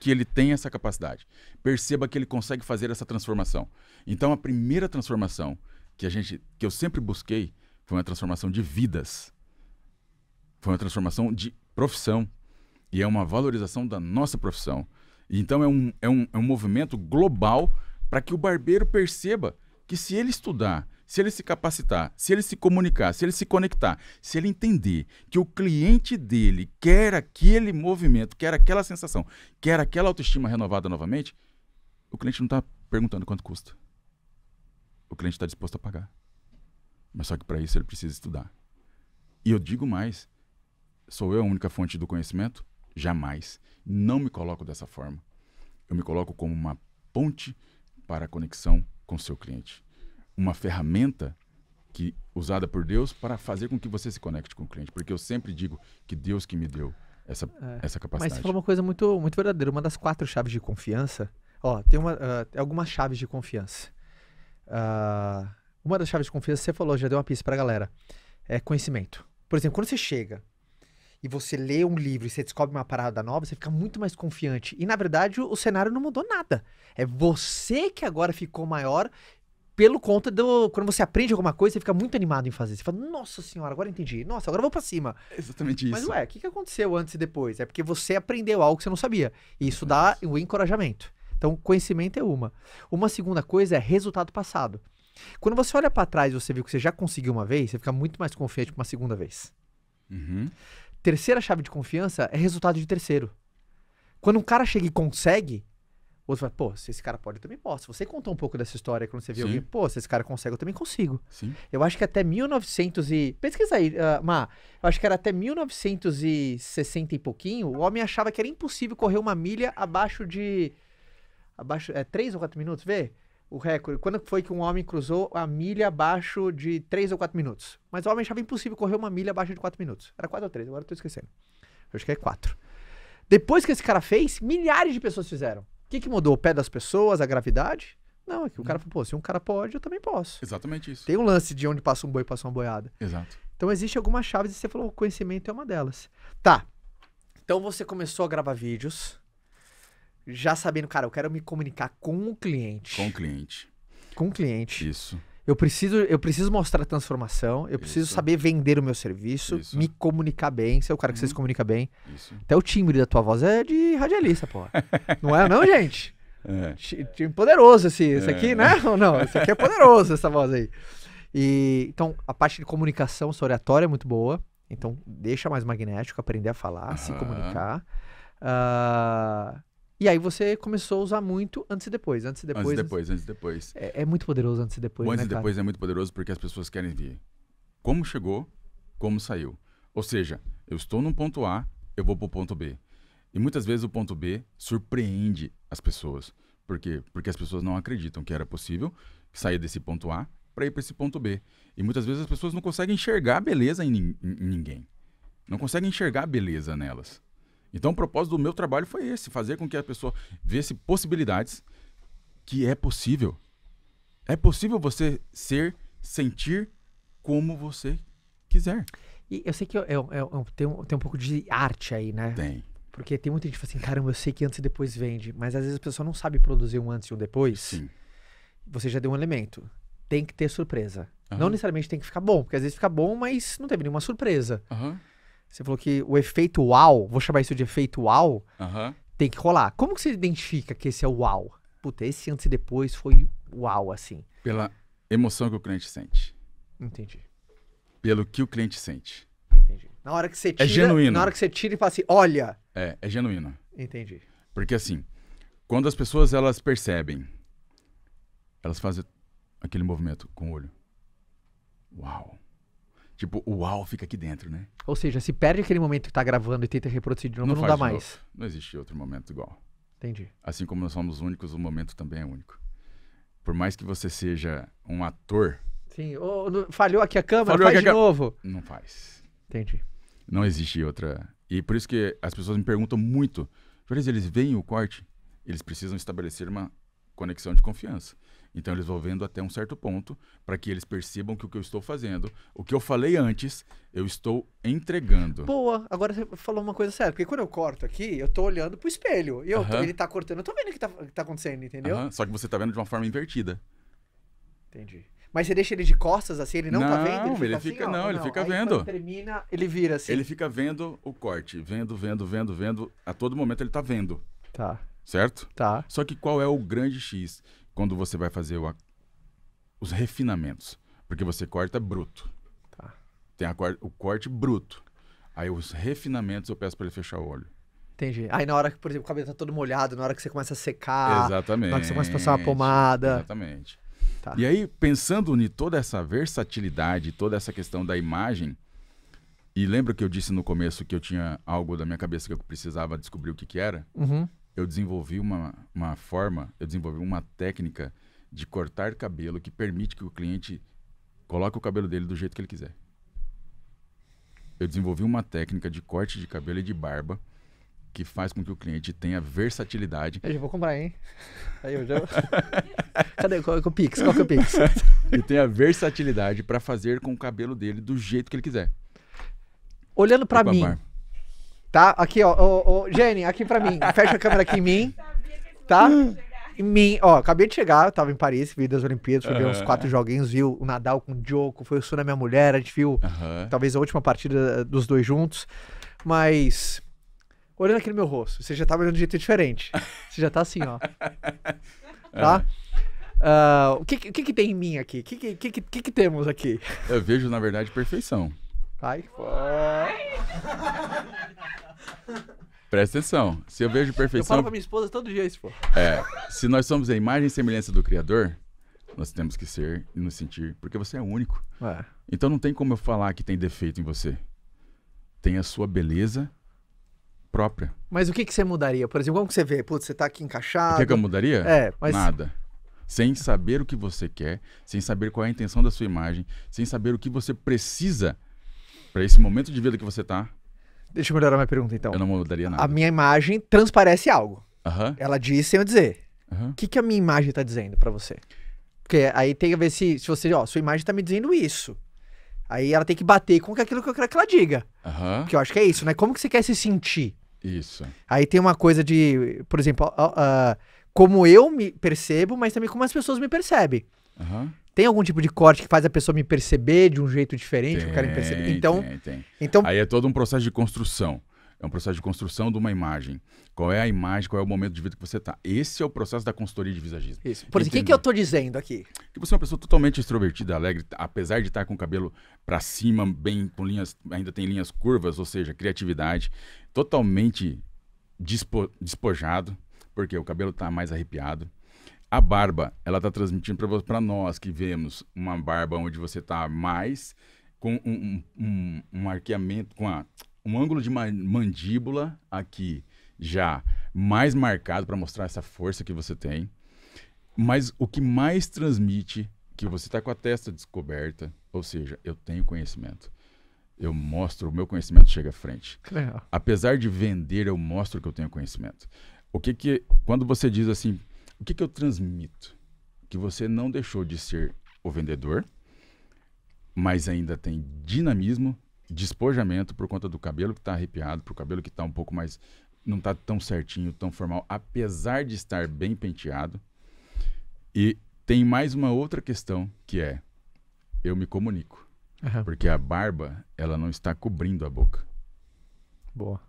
que ele tem essa capacidade, perceba que ele consegue fazer essa transformação. Então a primeira transformação que, a gente, que eu sempre busquei foi uma transformação de vidas, foi uma transformação de profissão e é uma valorização da nossa profissão. Então é um, é um, é um movimento global para que o barbeiro perceba que se ele estudar, se ele se capacitar, se ele se comunicar, se ele se conectar, se ele entender que o cliente dele quer aquele movimento, quer aquela sensação, quer aquela autoestima renovada novamente, o cliente não está perguntando quanto custa. O cliente está disposto a pagar. Mas só que para isso ele precisa estudar. E eu digo mais, sou eu a única fonte do conhecimento? Jamais. Não me coloco dessa forma. Eu me coloco como uma ponte para a conexão com o seu cliente. Uma ferramenta que, usada por Deus para fazer com que você se conecte com o cliente. Porque eu sempre digo que Deus que me deu essa, é, essa capacidade. Mas você falou uma coisa muito, muito verdadeira. Uma das quatro chaves de confiança. Ó, tem uma, uh, algumas chaves de confiança. Uh, uma das chaves de confiança, você falou, já deu uma pista pra galera. É conhecimento. Por exemplo, quando você chega e você lê um livro e você descobre uma parada nova, você fica muito mais confiante. E, na verdade, o, o cenário não mudou nada. É você que agora ficou maior... Pelo conta do... Quando você aprende alguma coisa, você fica muito animado em fazer. Você fala, nossa senhora, agora entendi. Nossa, agora eu vou pra cima. Exatamente isso. Mas ué, o que, que aconteceu antes e depois? É porque você aprendeu algo que você não sabia. E isso dá o encorajamento. Então, conhecimento é uma. Uma segunda coisa é resultado passado. Quando você olha para trás e você viu que você já conseguiu uma vez, você fica muito mais confiante para uma segunda vez. Uhum. Terceira chave de confiança é resultado de terceiro. Quando um cara chega e consegue, o outro fala, pô, se esse cara pode, eu também posso. Você contou um pouco dessa história quando você viu alguém, pô, se esse cara consegue, eu também consigo. Sim. Eu acho que até mil e novecentos e... Pesquisa aí, uh, Má. Eu acho que era até mil novecentos e sessenta e pouquinho, o homem achava que era impossível correr uma milha abaixo de... Abaixo... É, três ou quatro minutos, vê? O recorde. Quando foi que um homem cruzou a milha abaixo de três ou quatro minutos? Mas o homem achava impossível correr uma milha abaixo de quatro minutos. Era quatro ou três, agora eu tô esquecendo. Eu acho que é quatro. Depois que esse cara fez, milhares de pessoas fizeram. O que que mudou? O pé das pessoas, a gravidade? Não, é que o cara falou, pô, se um cara pode, eu também posso. Exatamente isso. Tem um lance de onde passa um boi, passa uma boiada. Exato. Então existe algumas chaves e você falou, o conhecimento é uma delas. Tá. Então você começou a gravar vídeos... Já sabendo, cara, eu quero me comunicar com o cliente. Com o cliente. Com o cliente. Isso. Eu preciso, eu preciso mostrar a transformação, eu preciso Isso. saber vender o meu serviço, Isso. me comunicar bem, ser o cara que hum. você se comunica bem. Isso. Até o timbre da tua voz é de radialista, pô. Não é não, gente? É. Timbre poderoso esse, esse aqui, é. né? Não, esse aqui é poderoso, essa voz aí. E, então, a parte de comunicação, essa oratória é muito boa. Então, deixa mais magnético, aprender a falar, ah. se comunicar. Ah... Uh... E aí você começou a usar muito antes e depois, antes e depois. Antes e depois, antes e depois. É, é muito poderoso antes e depois, né, cara? Antes e depois é muito poderoso porque as pessoas querem ver como chegou, como saiu. Ou seja, eu estou num ponto A, eu vou para o ponto B. E muitas vezes o ponto B surpreende as pessoas. Por quê? Porque as pessoas não acreditam que era possível sair desse ponto A para ir para esse ponto B. E muitas vezes as pessoas não conseguem enxergar a beleza em, em, em ninguém. Não conseguem enxergar a beleza nelas. Então, o propósito do meu trabalho foi esse, fazer com que a pessoa visse possibilidades que é possível. É possível você ser, sentir como você quiser. E eu sei que eu, eu, eu, eu, tem, um, tem um pouco de arte aí, né? Tem. Porque tem muita gente que fala assim, caramba, eu sei que antes e depois vende, mas às vezes a pessoa não sabe produzir um antes e um depois. Sim. Você já deu um elemento. Tem que ter surpresa. Uhum. Não necessariamente tem que ficar bom, porque às vezes fica bom, mas não teve nenhuma surpresa. Aham. Uhum. Você falou que o efeito uau, vou chamar isso de efeito uau, uhum. tem que rolar. Como que você identifica que esse é o uau? Puta, esse antes e depois foi uau, assim. Pela emoção que o cliente sente. Entendi. Pelo que o cliente sente. Entendi. Na hora que você tira... É genuíno. Na hora que você tira e fala assim, olha... É, é genuíno. Entendi. Porque assim, quando as pessoas elas percebem, elas fazem aquele movimento com o olho. Uau. Tipo, o uau fica aqui dentro, né? Ou seja, se perde aquele momento que tá gravando e tenta reproduzir de novo, não, não dá mais. Novo. Não existe outro momento igual. Entendi. Assim como nós somos únicos, o momento também é único. Por mais que você seja um ator... Sim, ou, não, falhou aqui a câmera, falhou faz aqui de a... novo. Não faz. Entendi. Não existe outra... E por isso que as pessoas me perguntam muito, Juarez, eles veem o corte, eles precisam estabelecer uma conexão de confiança. Então, eles vão vendo até um certo ponto para que eles percebam que o que eu estou fazendo, o que eu falei antes, eu estou entregando. Boa! Agora você falou uma coisa séria, porque quando eu corto aqui, eu estou olhando para o espelho. E eu, uh-huh. ele está cortando, eu estou vendo o que está tá acontecendo, entendeu? Uh-huh. Só que você está vendo de uma forma invertida. Entendi. Mas você deixa ele de costas assim, ele não, não tá vendo? Ele ele fica, assim, ó, não, ele não. fica Aí, vendo. Quando termina, ele vira assim. Ele fica vendo o corte, vendo, vendo, vendo, vendo. A todo momento ele está vendo. Tá. Certo? Tá. Só que qual é o grande X? Quando você vai fazer o, os refinamentos. Porque você corta bruto. Tá. Tem a, o corte bruto. Aí os refinamentos eu peço para ele fechar o olho. Entendi. Aí na hora que, por exemplo, o cabelo tá todo molhado, na hora que você começa a secar. Exatamente. Na hora que você começa a passar uma pomada. Exatamente. Tá. E aí, pensando em toda essa versatilidade, toda essa questão da imagem, e lembra que eu disse no começo que eu tinha algo da minha cabeça que eu precisava descobrir o que que era? Uhum. Eu desenvolvi uma, uma forma, eu desenvolvi uma técnica de cortar cabelo que permite que o cliente coloque o cabelo dele do jeito que ele quiser. Eu desenvolvi uma técnica de corte de cabelo e de barba que faz com que o cliente tenha versatilidade. Eu já vou comprar, hein? Aí eu já... Cadê? Qual é o Pix? Qual é o Pix? E tenha versatilidade para fazer com o cabelo dele do jeito que ele quiser. Olhando para mim... Barba. Tá? Aqui, ó. ó, ó Jenny, aqui pra mim. Fecha a câmera aqui em mim. Tá? Em mim. Ó, acabei de chegar. Eu tava em Paris, vi das Olimpíadas. Fui ver uns quatro joguinhos. Viu o Nadal com o Djokovic. Foi o Sul da minha mulher. A gente viu uh-huh. talvez a última partida dos dois juntos. Mas... Olhando aqui no meu rosto. Você já tá olhando de um jeito diferente. Você já tá assim, ó. Tá? Uh, o que, que, que tem em mim aqui? O que, que, que, que, que temos aqui? Eu vejo, na verdade, perfeição. Ai, pô. Presta atenção. Se eu vejo perfeição... Eu falo pra minha esposa todo dia isso, pô. É. Se nós somos a imagem e semelhança do Criador, nós temos que ser e nos sentir, porque você é único. É. Então não tem como eu falar que tem defeito em você. Tem a sua beleza própria. Mas o que, que você mudaria? Por exemplo, como que você vê? Putz, você tá aqui encaixado... O que, que eu mudaria? É, mas... Nada. Sem saber o que você quer, sem saber qual é a intenção da sua imagem, sem saber o que você precisa para esse momento de vida que você tá. Deixa eu melhorar minha pergunta, então. Eu não mudaria nada. A minha imagem transparece algo. Uhum. Ela diz sem eu dizer. Uhum. O que, que a minha imagem tá dizendo para você? Porque aí tem a ver se, se você... Ó, sua imagem tá me dizendo isso. Aí ela tem que bater com aquilo que eu quero que ela diga. Uhum. Que eu acho que é isso, né? Como que você quer se sentir? Isso. Aí tem uma coisa de... Por exemplo... Uh, uh, como eu me percebo, mas também como as pessoas me percebem. Uhum. Tem algum tipo de corte que faz a pessoa me perceber de um jeito diferente? Tem, eu quero me perceber. Então, tem, tem. Então... Aí é todo um processo de construção. É um processo de construção de uma imagem. Qual é a imagem, qual é o momento de vida que você está. Esse é o processo da consultoria de visagismo. Isso. Por isso, o que, que eu estou dizendo aqui? Que você é uma pessoa totalmente extrovertida, alegre, apesar de estar com o cabelo para cima, bem com linhas, ainda tem linhas curvas, ou seja, criatividade, totalmente dispo, despojado. Porque o cabelo tá mais arrepiado. A barba, ela tá transmitindo para nós que vemos uma barba onde você tá mais com um, um, um arqueamento, com a, um ângulo de mandíbula aqui já mais marcado para mostrar essa força que você tem. Mas o que mais transmite que você tá com a testa descoberta, ou seja, eu tenho conhecimento. Eu mostro, o meu conhecimento chega à frente. Legal. Apesar de vender, eu mostro que eu tenho conhecimento. O que que, quando você diz assim, o que que eu transmito? Que você não deixou de ser o vendedor, mas ainda tem dinamismo, despojamento por conta do cabelo que está arrepiado, pro cabelo que está um pouco mais, não está tão certinho, tão formal, apesar de estar bem penteado. E tem mais uma outra questão que é, eu me comunico. Uhum. Porque a barba, ela não está cobrindo a boca. Boa.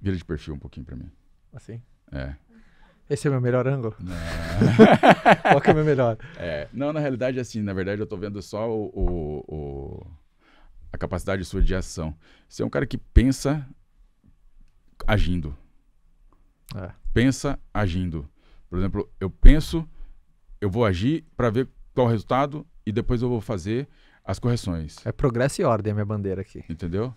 Vira de perfil um pouquinho para mim. Assim? É. Esse é o meu melhor ângulo? Não. Qual que é o meu melhor? É. Não, na realidade é assim. Na verdade, eu tô vendo só o, o, o, a capacidade sua de ação. Você é um cara que pensa agindo. É. Pensa agindo. Por exemplo, eu penso, eu vou agir para ver qual o resultado e depois eu vou fazer as correções. É progresso e ordem a minha bandeira aqui. Entendeu?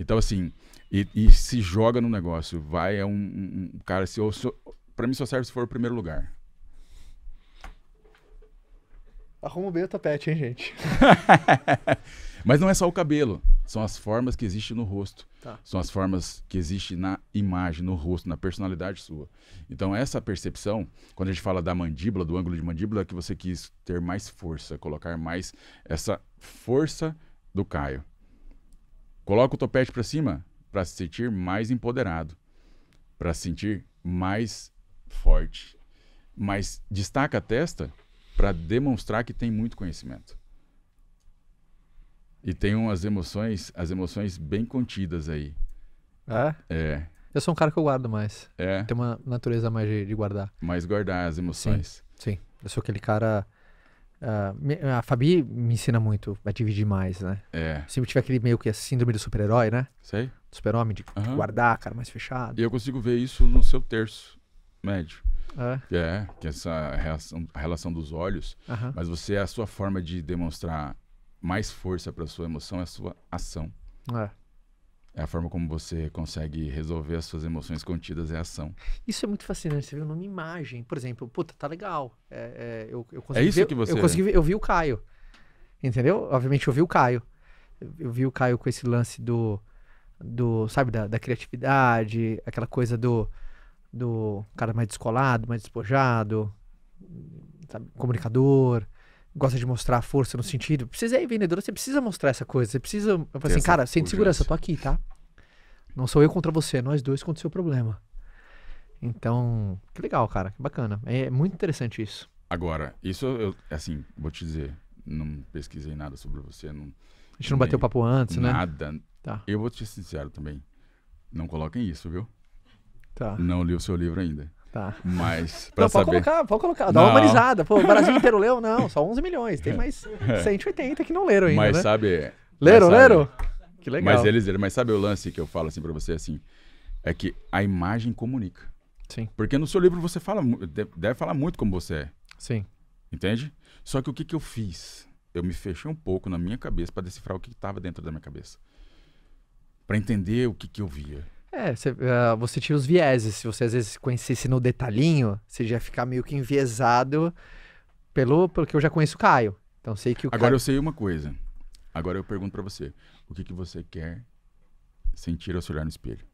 Então, assim, e, e se joga no negócio, vai, é um, um, um cara, se eu, se eu, pra mim só serve se for o primeiro lugar. Arruma bem o tapete, hein, gente? Mas não é só o cabelo, são as formas que existem no rosto, tá. São as formas que existem na imagem, no rosto, na personalidade sua. Então, essa percepção, quando a gente fala da mandíbula, do ângulo de mandíbula, é que você quis ter mais força, colocar mais essa força do Caio. Coloca o topete para cima para se sentir mais empoderado, para se sentir mais forte. Mas destaca a testa para demonstrar que tem muito conhecimento. E tem umas emoções, as emoções bem contidas aí. É? É. Eu sou um cara que eu guardo mais. É. Tem uma natureza mais de, de guardar. Mais guardar as emoções. Sim, sim. Eu sou aquele cara... Uh, a Fabi me ensina muito a dividir mais, né? É. Sempre tive aquele meio que a síndrome do super-herói, né? Sei. Super-homem, de uhum. guardar, cara, mais fechado. E eu consigo ver isso no seu terço médio. É. Que é, que essa relação, a relação dos olhos. Uhum. Mas você, a sua forma de demonstrar mais força para sua emoção é a sua ação. É. É a forma como você consegue resolver as suas emoções contidas, é a ação. Isso é muito fascinante, você viu numa imagem. Por exemplo, puta, tá legal. É, é, eu, eu consegui é isso ver, que você... Eu, consegui, eu vi o Caio, entendeu? Obviamente eu vi o Caio. Eu vi o Caio com esse lance do... do sabe, da, da criatividade, aquela coisa do... do cara mais descolado, mais despojado, sabe, comunicador... Gosta de mostrar a força no sentido. Precisa é vendedor, você precisa mostrar essa coisa. Você precisa. Eu falo assim, cara, sente segurança, eu tô aqui, tá? Não sou eu contra você, nós dois contra o seu problema. Então, que legal, cara, que bacana. É muito interessante isso. Agora, isso eu, assim, vou te dizer, não pesquisei nada sobre você. Não, a gente não bateu papo antes, né? Nada. Tá. Eu vou te ser sincero também. Não coloquem isso, viu? Tá. Não li o seu livro ainda. Tá. Mas, pra não, saber... Pode colocar, pode colocar. Dá não. uma humanizada. Pô, o Brasil inteiro leu? Não, só onze milhões. Tem mais cento e oitenta que não leram ainda, Mas né? sabe... Leram, leram? Que legal. Mas eles leram. Mas sabe o lance que eu falo assim pra você, assim? É que a imagem comunica. Sim. Porque no seu livro você fala... Deve falar muito como você é. Sim. Entende? Só que o que, que eu fiz? Eu me fechei um pouco na minha cabeça pra decifrar o que tava dentro da minha cabeça. Pra entender o que, que eu via. É, você, uh, você tira os vieses. Se você às vezes conhecesse no detalhinho, você já fica meio que enviesado pelo, porque eu já conheço o Caio. Então sei que o Agora Caio... eu sei uma coisa. Agora eu pergunto pra você. O que, que você quer sentir ao se olhar no espelho?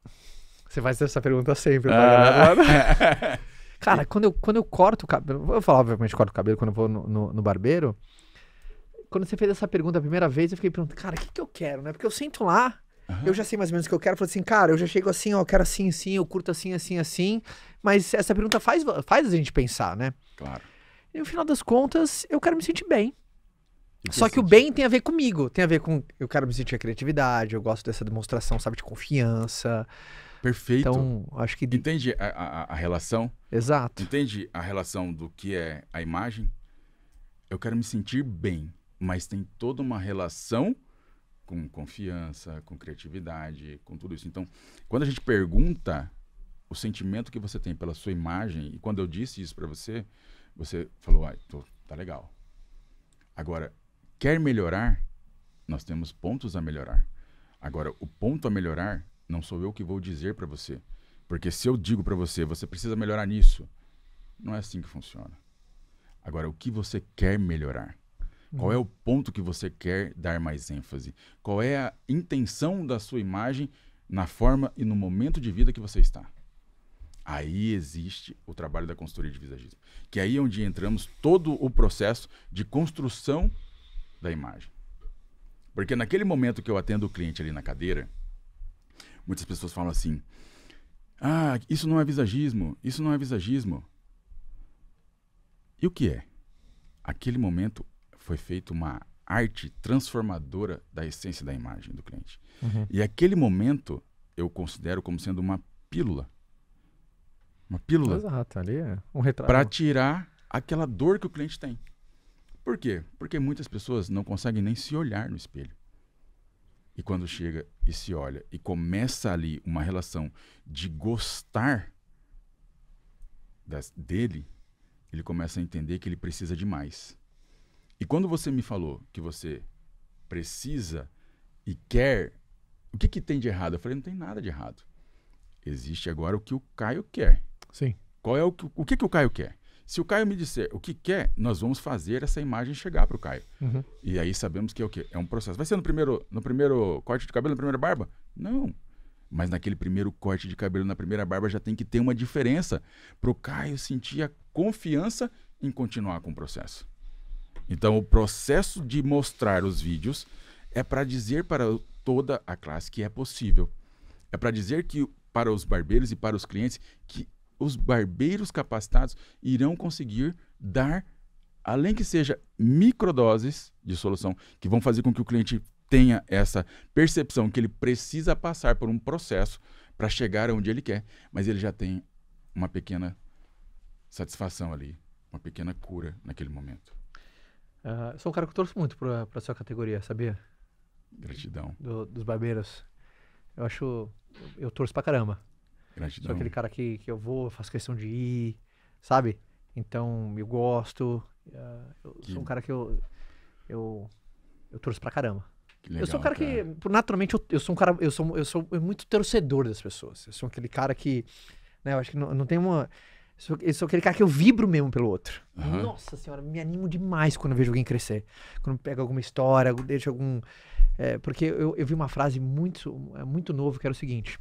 Você faz essa pergunta sempre. Ah. Né? Cara, quando eu, quando eu corto o cabelo... Eu falo, obviamente, corto o cabelo quando eu vou no, no, no barbeiro. Quando você fez essa pergunta a primeira vez, eu fiquei perguntando, cara, o que, que eu quero, né? Porque eu sinto lá... Uhum. Eu já sei mais ou menos o que eu quero. Eu falo assim, cara, eu já chego assim, ó, eu quero assim, assim, eu curto assim, assim, assim. Mas essa pergunta faz, faz a gente pensar, né? Claro. E no final das contas, eu quero me sentir bem. Que Só que, que o bem tem a ver comigo. Tem a ver com, eu quero me sentir a criatividade, eu gosto dessa demonstração, sabe, de confiança. Perfeito. Então, acho que... Entende a, a, a relação? Exato. Entende a relação do que é a imagem? Eu quero me sentir bem, mas tem toda uma relação... com confiança, com criatividade, com tudo isso. Então, quando a gente pergunta o sentimento que você tem pela sua imagem, e quando eu disse isso pra você, você falou, ah, tô, tá legal. Agora, quer melhorar? Nós temos pontos a melhorar. Agora, o ponto a melhorar não sou eu que vou dizer pra você. Porque se eu digo pra você, você precisa melhorar nisso, não é assim que funciona. Agora, o que você quer melhorar? Qual é o ponto que você quer dar mais ênfase? Qual é a intenção da sua imagem na forma e no momento de vida que você está? Aí existe o trabalho da consultoria de visagismo. Que aí é onde entramos todo o processo de construção da imagem. Porque naquele momento que eu atendo o cliente ali na cadeira, muitas pessoas falam assim, ah, isso não é visagismo, isso não é visagismo. E o que é? Aquele momento... foi feita uma arte transformadora da essência da imagem do cliente. Uhum. E aquele momento eu considero como sendo uma pílula. Uma pílula. Exato, ali é um retrato. Para tirar aquela dor que o cliente tem. Por quê? Porque muitas pessoas não conseguem nem se olhar no espelho. E quando chega e se olha e começa ali uma relação de gostar das, dele, ele começa a entender que ele precisa de mais. E quando você me falou que você precisa e quer, o que, que tem de errado? Eu falei, não tem nada de errado. Existe agora o que o Caio quer. Sim. Qual é o que o, que que o Caio quer? Se o Caio me disser o que quer, nós vamos fazer essa imagem chegar para o Caio. Uhum. E aí sabemos que é o quê? É um processo. Vai ser no primeiro, no primeiro corte de cabelo, na primeira barba? Não. Mas naquele primeiro corte de cabelo, na primeira barba, já tem que ter uma diferença para o Caio sentir a confiança em continuar com o processo. Então, o processo de mostrar os vídeos é para dizer para toda a classe que é possível. É para dizer que para os barbeiros e para os clientes que os barbeiros capacitados irão conseguir dar, além que seja microdoses de solução, que vão fazer com que o cliente tenha essa percepção que ele precisa passar por um processo para chegar onde ele quer, mas ele já tem uma pequena satisfação ali, uma pequena cura naquele momento. Uh, sou um cara que eu torço muito pra, pra sua categoria, sabia? Gratidão. Do, dos barbeiros. Eu acho... Eu torço pra caramba. Gratidão. Sou aquele cara que, que eu vou, faço questão de ir, sabe? Então, eu gosto. Uh, eu que... Sou um cara que eu... Eu, eu torço pra caramba. Que legal, eu sou um cara, cara. que... Naturalmente, eu, eu sou um cara... Eu sou, eu sou muito torcedor das pessoas. Eu sou aquele cara que... Né, eu acho que não, não tem uma... Sou, eu sou aquele cara que eu vibro mesmo pelo outro. Uhum. Nossa senhora, me animo demais quando eu vejo alguém crescer. Quando pega alguma história, deixa algum... É, porque eu, eu vi uma frase muito, muito nova que era o seguinte.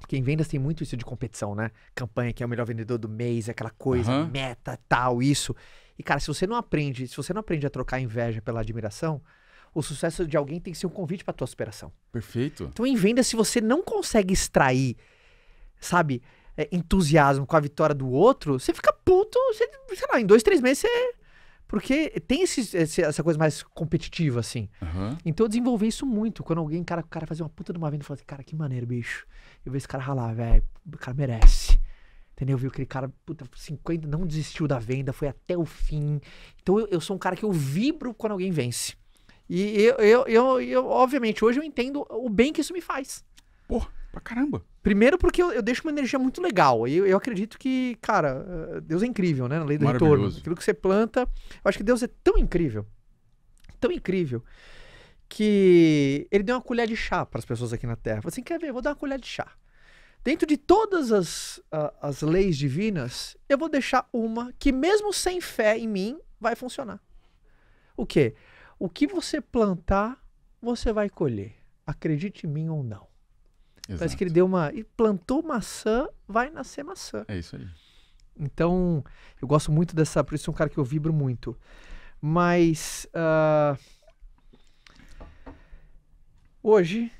Porque em vendas tem muito isso de competição, né? Campanha, que é o melhor vendedor do mês, aquela coisa, uhum. meta, tal, isso. E cara, se você não aprende, se você não aprende a trocar inveja pela admiração, o sucesso de alguém tem que ser um convite pra tua superação. Perfeito. Então em venda, se você não consegue extrair, sabe... É, entusiasmo com a vitória do outro, você fica puto, você, sei lá, em dois, três meses você... Porque tem esse, esse, essa coisa mais competitiva, assim. Uhum. Então eu desenvolvi isso muito. Quando alguém, cara, o cara fazia uma puta de uma venda e falava assim, cara, que maneiro, bicho. Eu vejo esse cara ralar, velho. O cara merece. Entendeu? Viu aquele cara, puta, cinquenta, não desistiu da venda, foi até o fim. Então eu, eu sou um cara que eu vibro quando alguém vence. E eu, eu, eu, eu, obviamente, hoje eu entendo o bem que isso me faz. Porra, pra caramba. Primeiro porque eu, eu deixo uma energia muito legal. E eu, eu acredito que, cara, Deus é incrível, né? Na lei do retorno. Aquilo que você planta. Eu acho que Deus é tão incrível, tão incrível, que ele deu uma colher de chá para as pessoas aqui na Terra. Você assim, quer ver? Eu vou dar uma colher de chá. Dentro de todas as, uh, as leis divinas, eu vou deixar uma que mesmo sem fé em mim, vai funcionar. O quê? O que você plantar, você vai colher. Acredite em mim ou não. Exato. Parece que ele deu uma... E plantou maçã, vai nascer maçã. É isso aí. Então, eu gosto muito dessa... Por isso é um cara que eu vibro muito. Mas... Uh, hoje...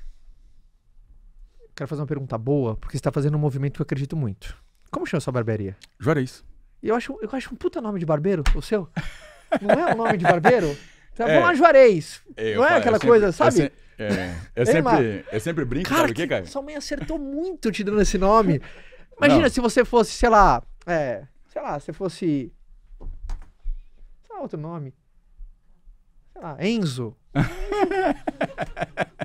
Quero fazer uma pergunta boa, porque você está fazendo um movimento que eu acredito muito. Como chama sua barbearia? Juarez. E eu acho, eu acho um puta nome de barbeiro, o seu. Não é um nome de barbeiro? Então, é. Vamos lá, Juarez. Eu, não é eu, aquela eu coisa, sempre, sabe? Eu, se, é, eu sempre, eu sempre brinco, cara, sabe o que, cara? Sua mãe acertou muito te dando esse nome. Imagina não. se você fosse, sei lá, é, sei lá, se fosse... Sei lá, outro nome. Sei lá, Enzo.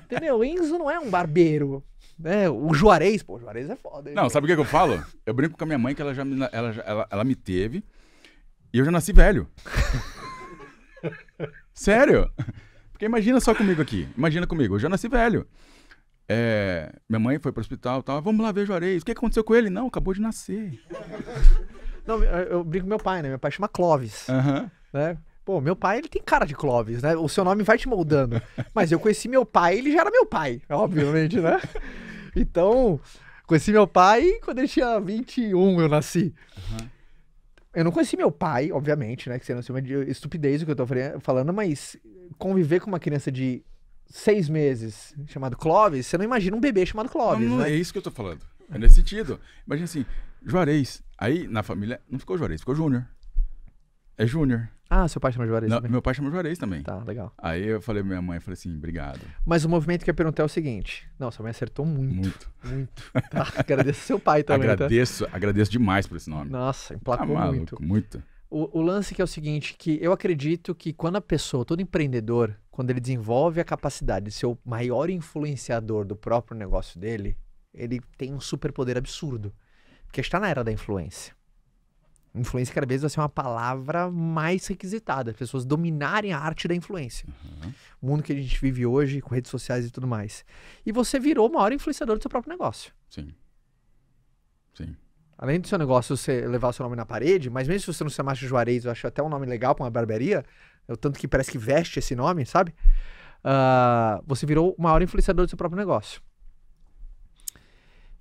Entendeu? Enzo não é um barbeiro. É, o Juarez, pô, o Juarez é foda. Hein, não, sabe o que, que eu falo? Eu brinco com a minha mãe que ela já me, ela, ela, ela me teve e eu já nasci velho. Sério? Porque imagina só comigo aqui. Imagina comigo, eu já nasci velho. É, minha mãe foi pro hospital e tal. Vamos lá ver o Juarez. O que aconteceu com ele? Não, acabou de nascer. Não, eu brinco com meu pai, né? Meu pai chama Clóvis. Uhum. Né? Pô, meu pai, ele tem cara de Clóvis, né? O seu nome vai te moldando. Mas eu conheci meu pai, ele já era meu pai, obviamente, né? Então, conheci meu pai quando ele tinha vinte e um, eu nasci. Uhum. Eu não conheci meu pai, obviamente, né? Que seria uma estupidez o que eu tô falando, mas conviver com uma criança de seis meses chamado Clóvis, você não imagina um bebê chamado Clóvis, não, não né? É isso que eu tô falando. É nesse sentido. Imagina assim, Juarez. Aí, na família, não ficou Juarez, ficou Júnior. É Júnior. Ah, seu pai chama Juarez não, também? Meu pai chama Juarez também. Tá, legal. Aí eu falei pra minha mãe, falei assim, obrigado. Mas o movimento que eu ia perguntar é o seguinte. Não, sua mãe acertou muito. Muito. Muito. Tá, agradeço seu pai também. Agradeço, tá? Agradeço demais por esse nome. Nossa, emplacou ah, muito. Muito. O, o lance que é o seguinte, que eu acredito que quando a pessoa, todo empreendedor, quando ele desenvolve a capacidade de ser o maior influenciador do próprio negócio dele, ele tem um superpoder absurdo. Porque está na era da influência. Influência cada vez vai ser uma palavra mais requisitada, as pessoas dominarem a arte da influência. Uhum. O mundo que a gente vive hoje, com redes sociais e tudo mais. E você virou o maior influenciador do seu próprio negócio. Sim. Sim. Além do seu negócio você levar o seu nome na parede, mas mesmo se você não se chamasse Juarez, eu acho até um nome legal para uma barbearia, é o tanto que parece que veste esse nome, sabe? Uh, você virou o maior influenciador do seu próprio negócio.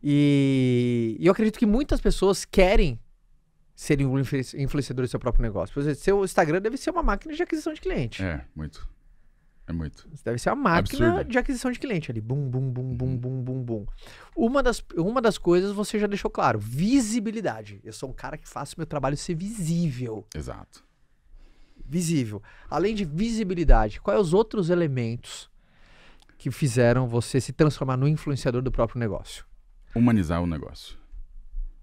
E, e eu acredito que muitas pessoas querem serem um influenciador do seu próprio negócio. Por exemplo, seu Instagram deve ser uma máquina de aquisição de cliente. É, muito. É muito. Deve ser uma máquina absurdo. De aquisição de cliente ali. Bum, bum, bum, bum, bum, bum, bum. Uma das, uma das coisas você já deixou claro. Visibilidade. Eu sou um cara que faço meu trabalho ser visível. Exato. Visível. Além de visibilidade, quais os outros elementos que fizeram você se transformar no influenciador do próprio negócio? Humanizar o negócio.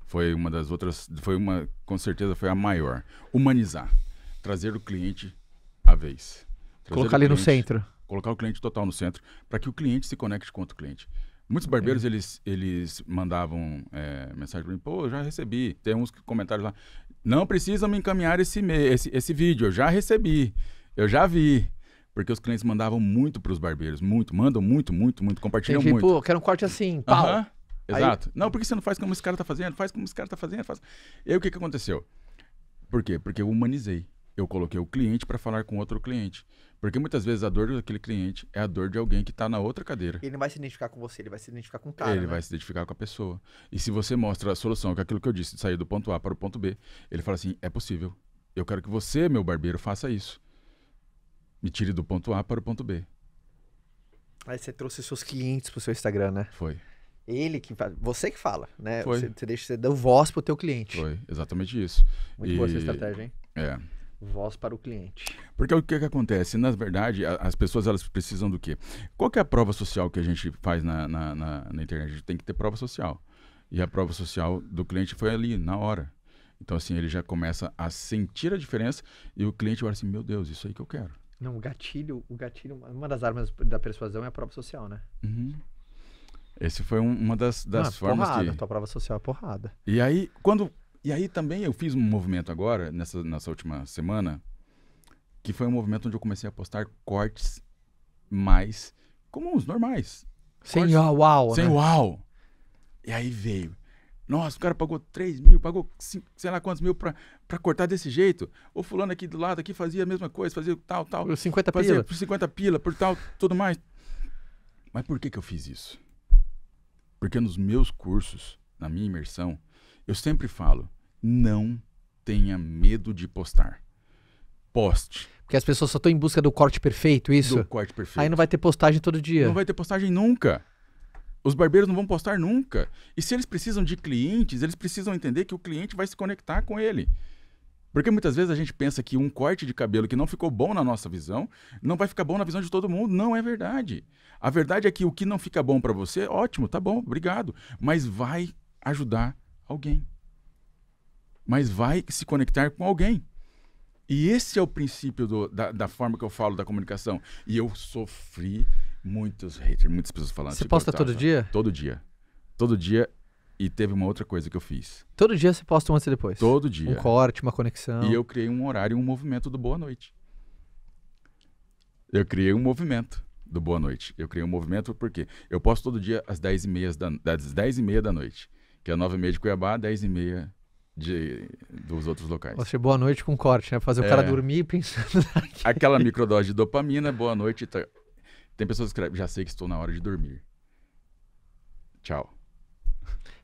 Foi uma das outras, foi uma, com certeza foi a maior. Humanizar, trazer o cliente à vez. Trazer colocar ali cliente, no centro. Colocar o cliente total no centro, para que o cliente se conecte com outro cliente. Muitos barbeiros, é. eles, eles mandavam é, mensagem para mim, pô, já recebi. Tem uns comentários lá, não precisam me encaminhar esse, esse, esse vídeo, eu já recebi, eu já vi. Porque os clientes mandavam muito para os barbeiros, muito, mandam muito, muito, muito, compartilham Entendi, muito. Pô, quero um corte assim, pau. Aham. Exato. Aí... Não, porque você não faz como esse cara tá fazendo, faz como esse cara tá fazendo, faz... E aí o que que aconteceu? Por quê? Porque eu humanizei. Eu coloquei o cliente para falar com outro cliente. Porque muitas vezes a dor daquele cliente é a dor de alguém que tá na outra cadeira. Ele não vai se identificar com você, ele vai se identificar com o cara, Ele né? vai se identificar com a pessoa. E se você mostra a solução, que é aquilo que eu disse, de sair do ponto A para o ponto B, ele fala assim, é possível. Eu quero que você, meu barbeiro, faça isso. Me tire do ponto A para o ponto B. Aí você trouxe seus clientes pro seu Instagram, né? Foi. Ele que faz, você que fala, né? Você, você deixa, você dá voz pro teu cliente. Foi, exatamente isso. Muito e... boa essa estratégia, hein? É. Voz para o cliente. Porque o que que acontece? Na verdade, a, as pessoas elas precisam do quê? Qual que é a prova social que a gente faz na, na, na, na internet? A gente tem que ter prova social. E a prova social do cliente foi ali, na hora. Então, assim, ele já começa a sentir a diferença e o cliente vai assim, meu Deus, isso aí que eu quero. Não, o gatilho, o gatilho, uma das armas da persuasão é a prova social, né? Uhum. Esse foi um, uma das, das ah, formas porrada, que... Porrada, tua prova social é porrada. E aí, quando... E aí também eu fiz um movimento agora, nessa, nessa última semana, que foi um movimento onde eu comecei a postar cortes mais comuns, normais. Sem cortes, uau, uau, Sem né? uau. E aí veio. Nossa, o cara pagou três mil, pagou cinco, sei lá quantos mil pra, pra cortar desse jeito. O fulano aqui do lado aqui fazia a mesma coisa, fazia tal, tal. Por cinquenta fazia pila. Por cinquenta pila, por tal, tudo mais. Mas por que que eu fiz isso? Porque nos meus cursos, na minha imersão, eu sempre falo, não tenha medo de postar. Poste. Porque as pessoas só estão em busca do corte perfeito, isso? Do corte perfeito. Aí não vai ter postagem todo dia. Não vai ter postagem nunca. Os barbeiros não vão postar nunca. E se eles precisam de clientes, eles precisam entender que o cliente vai se conectar com ele. Porque muitas vezes a gente pensa que um corte de cabelo que não ficou bom na nossa visão, não vai ficar bom na visão de todo mundo. Não é verdade. A verdade é que o que não fica bom para você, ótimo, tá bom, obrigado. Mas vai ajudar alguém. Mas vai se conectar com alguém. E esse é o princípio do, da, da forma que eu falo da comunicação. E eu sofri... Muitos haters, muitas pessoas falando. Você tipo, posta tava, todo dia? Todo dia. Todo dia. E teve uma outra coisa que eu fiz. Todo dia você posta um antes e depois? Todo dia. Um corte, uma conexão. E eu criei um horário, um movimento do Boa Noite. Eu criei um movimento do Boa Noite. Eu criei um movimento porque eu posto todo dia às dez e meia da, das dez e meia da noite. Que é nove e meia de Cuiabá, dez e meia de, dos outros locais. Você Boa Noite com corte, né? Fazer o é, cara dormir pensando naquilo. Aquela microdose de dopamina, boa noite e tá... Tem pessoas que escrevem, já sei que estou na hora de dormir. Tchau.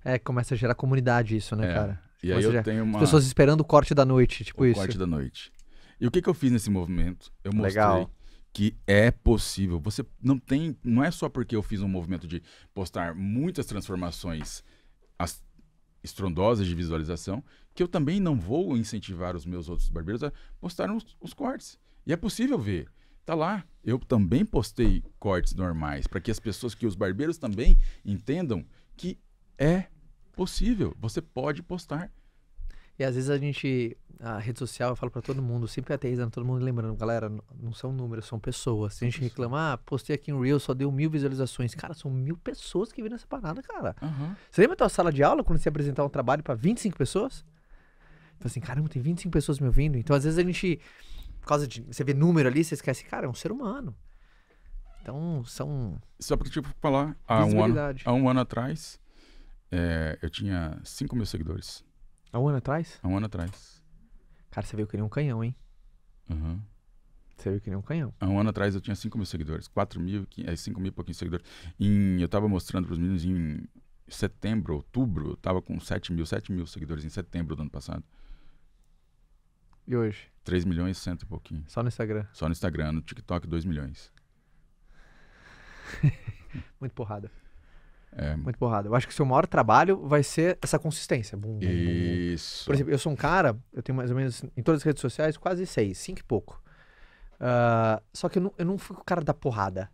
É, começa a gerar comunidade isso, né, é, cara? E começa aí eu já... tenho uma... As pessoas esperando o corte da noite, tipo o isso. O corte da noite. E o que que eu fiz nesse movimento? Eu mostrei Legal. que é possível. Você não tem... Não é só porque eu fiz um movimento de postar muitas transformações as... estrondosas de visualização, que eu também não vou incentivar os meus outros barbeiros a postar os, os cortes. E é possível ver. Tá lá. Eu também postei cortes normais para que as pessoas, que os barbeiros também entendam que é possível. Você pode postar. E às vezes a gente, a rede social, eu falo para todo mundo, sempre aterrizando todo mundo, lembrando, galera, não são números, são pessoas. Se a gente reclamar, ah, postei aqui um Reel, só deu mil visualizações. Cara, são mil pessoas que viram essa parada, cara. Uhum. Você lembra da tua sala de aula quando você apresentar um trabalho para vinte e cinco pessoas? Então assim, caramba, tem vinte e cinco pessoas me ouvindo. Então às vezes a gente... Por causa de... Você vê número ali, você esquece. Cara, é um ser humano. Então, são... Só pra tipo falar, há um ano, há um ano atrás, é, eu tinha cinco mil seguidores. Há um ano atrás? Há um ano atrás. Cara, você veio que nem um canhão, hein? Uhum. Você veio que nem um canhão. Há um ano atrás eu tinha cinco mil seguidores. quatro mil, é, cinco mil e pouquinhos seguidores. Em, eu tava mostrando pros meninos em setembro, outubro, eu tava com sete mil seguidores em setembro do ano passado. E hoje? três milhões e cento e pouquinho. Só no Instagram? Só no Instagram, no TikTok dois milhões. Muito porrada. É... Muito porrada. Eu acho que o seu maior trabalho vai ser essa consistência. Bum, bum, Isso. Bum, bum. Por exemplo, eu sou um cara, eu tenho mais ou menos, em todas as redes sociais, quase seis, cinco e pouco. Uh, só que eu não, eu não fui o cara da porrada.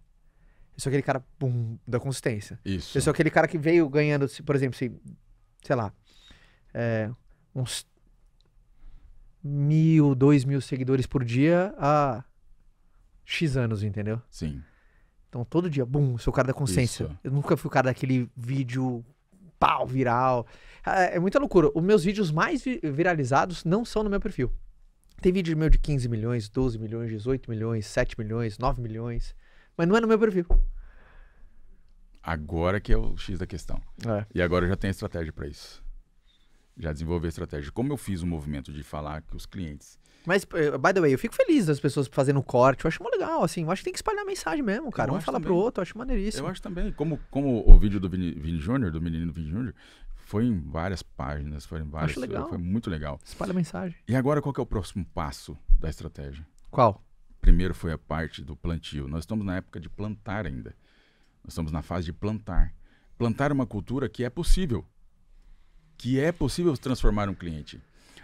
Eu sou aquele cara, bum, da consistência. Isso. Eu sou aquele cara que veio ganhando, por exemplo, se, sei lá, é, uns... mil, dois mil seguidores por dia há X anos, entendeu? Sim. Então todo dia, bum, sou o cara da consciência. Isso. Eu nunca fui o cara daquele vídeo pau, viral. É, é muita loucura. Os meus vídeos mais vi viralizados não são no meu perfil. Tem vídeo meu de quinze milhões, doze milhões, dezoito milhões, sete milhões, nove milhões. Mas não é no meu perfil. Agora que é o X da questão. É. E agora eu já tenho estratégia pra isso. Já desenvolver a estratégia. Como eu fiz o movimento de falar que os clientes... Mas, by the way, eu fico feliz das pessoas fazendo corte. Eu acho muito legal, assim. Eu acho que tem que espalhar a mensagem mesmo, cara. Um fala pro outro, eu acho maneiríssimo. Eu acho também. Como, como o vídeo do Vini, Vini Júnior, do menino Vini Júnior, foi em várias páginas, foi em várias... Acho legal. Foi muito legal. Espalha a mensagem. E agora, qual que é o próximo passo da estratégia? Qual? Primeiro foi a parte do plantio. Nós estamos na época de plantar ainda. Nós estamos na fase de plantar. Plantar uma cultura que é possível. Que é possível transformar um cliente.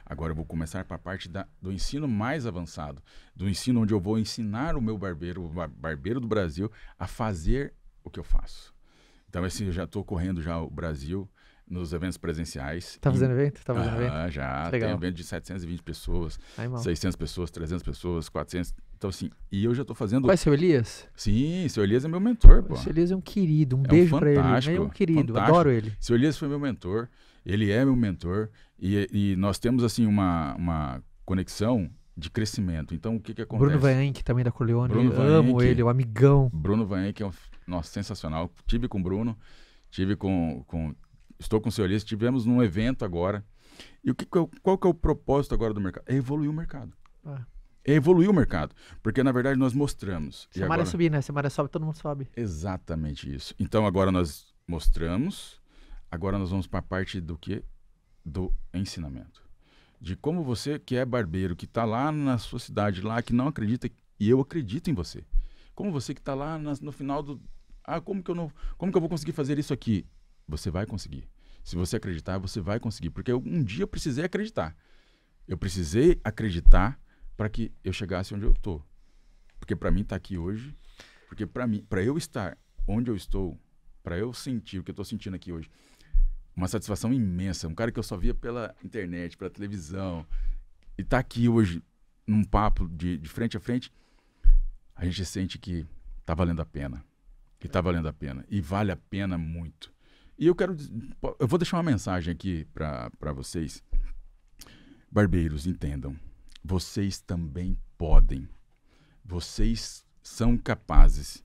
Agora eu vou começar para a parte da, do ensino mais avançado, do ensino onde eu vou ensinar o meu barbeiro, o barbeiro do Brasil, a fazer o que eu faço. Então assim, eu já estou correndo já o Brasil, nos eventos presenciais. Tá fazendo e... evento? Tá fazendo ah, evento? Já, legal. Tem evento de setecentas e vinte pessoas, ai, seiscentas pessoas, trezentas pessoas, quatrocentas. Então assim, e eu já tô fazendo... Vai ser o Elias? Sim, seu Elias é meu mentor, pô. Seu Elias é um querido, um é beijo um pra ele. Ele é um querido, fantástico. Adoro ele. Seu Elias foi meu mentor, ele é meu mentor e, e nós temos assim uma, uma conexão de crescimento. Então o que que acontece? Bruno Van Enck, também da Coleone, Bruno eu Van amo Enck, ele, o amigão. Bruno Van Enck é um... Nossa, sensacional. Tive com o Bruno, tive com... com... Estou com o senhor Elias, tivemos num evento agora. E o que, qual que é o propósito agora do mercado? É evoluir o mercado. Ah. É evoluir o mercado. Porque, na verdade, nós mostramos. Se a maré agora... subir, né? Se a maré sobe, todo mundo sobe. Exatamente isso. Então, agora nós mostramos. Agora nós vamos para a parte do quê? Do ensinamento. De como você, que é barbeiro, que está lá na sua cidade, lá, que não acredita, e eu acredito em você. Como você que está lá na, no final do... Ah, como que eu não... Como que eu vou conseguir fazer isso aqui? Você vai conseguir. Se você acreditar, você vai conseguir. Porque eu, um dia eu precisei acreditar. Eu precisei acreditar para que eu chegasse onde eu estou. Porque para mim estar tá aqui hoje, porque para mim, para eu estar onde eu estou, para eu sentir o que eu estou sentindo aqui hoje, uma satisfação imensa. Um cara que eu só via pela internet, pela televisão, e estar tá aqui hoje, num papo de, de frente a frente, a gente sente que está valendo a pena. Que está valendo a pena. E vale a pena muito. E eu quero, eu vou deixar uma mensagem aqui para vocês. Barbeiros, entendam. Vocês também podem. Vocês são capazes.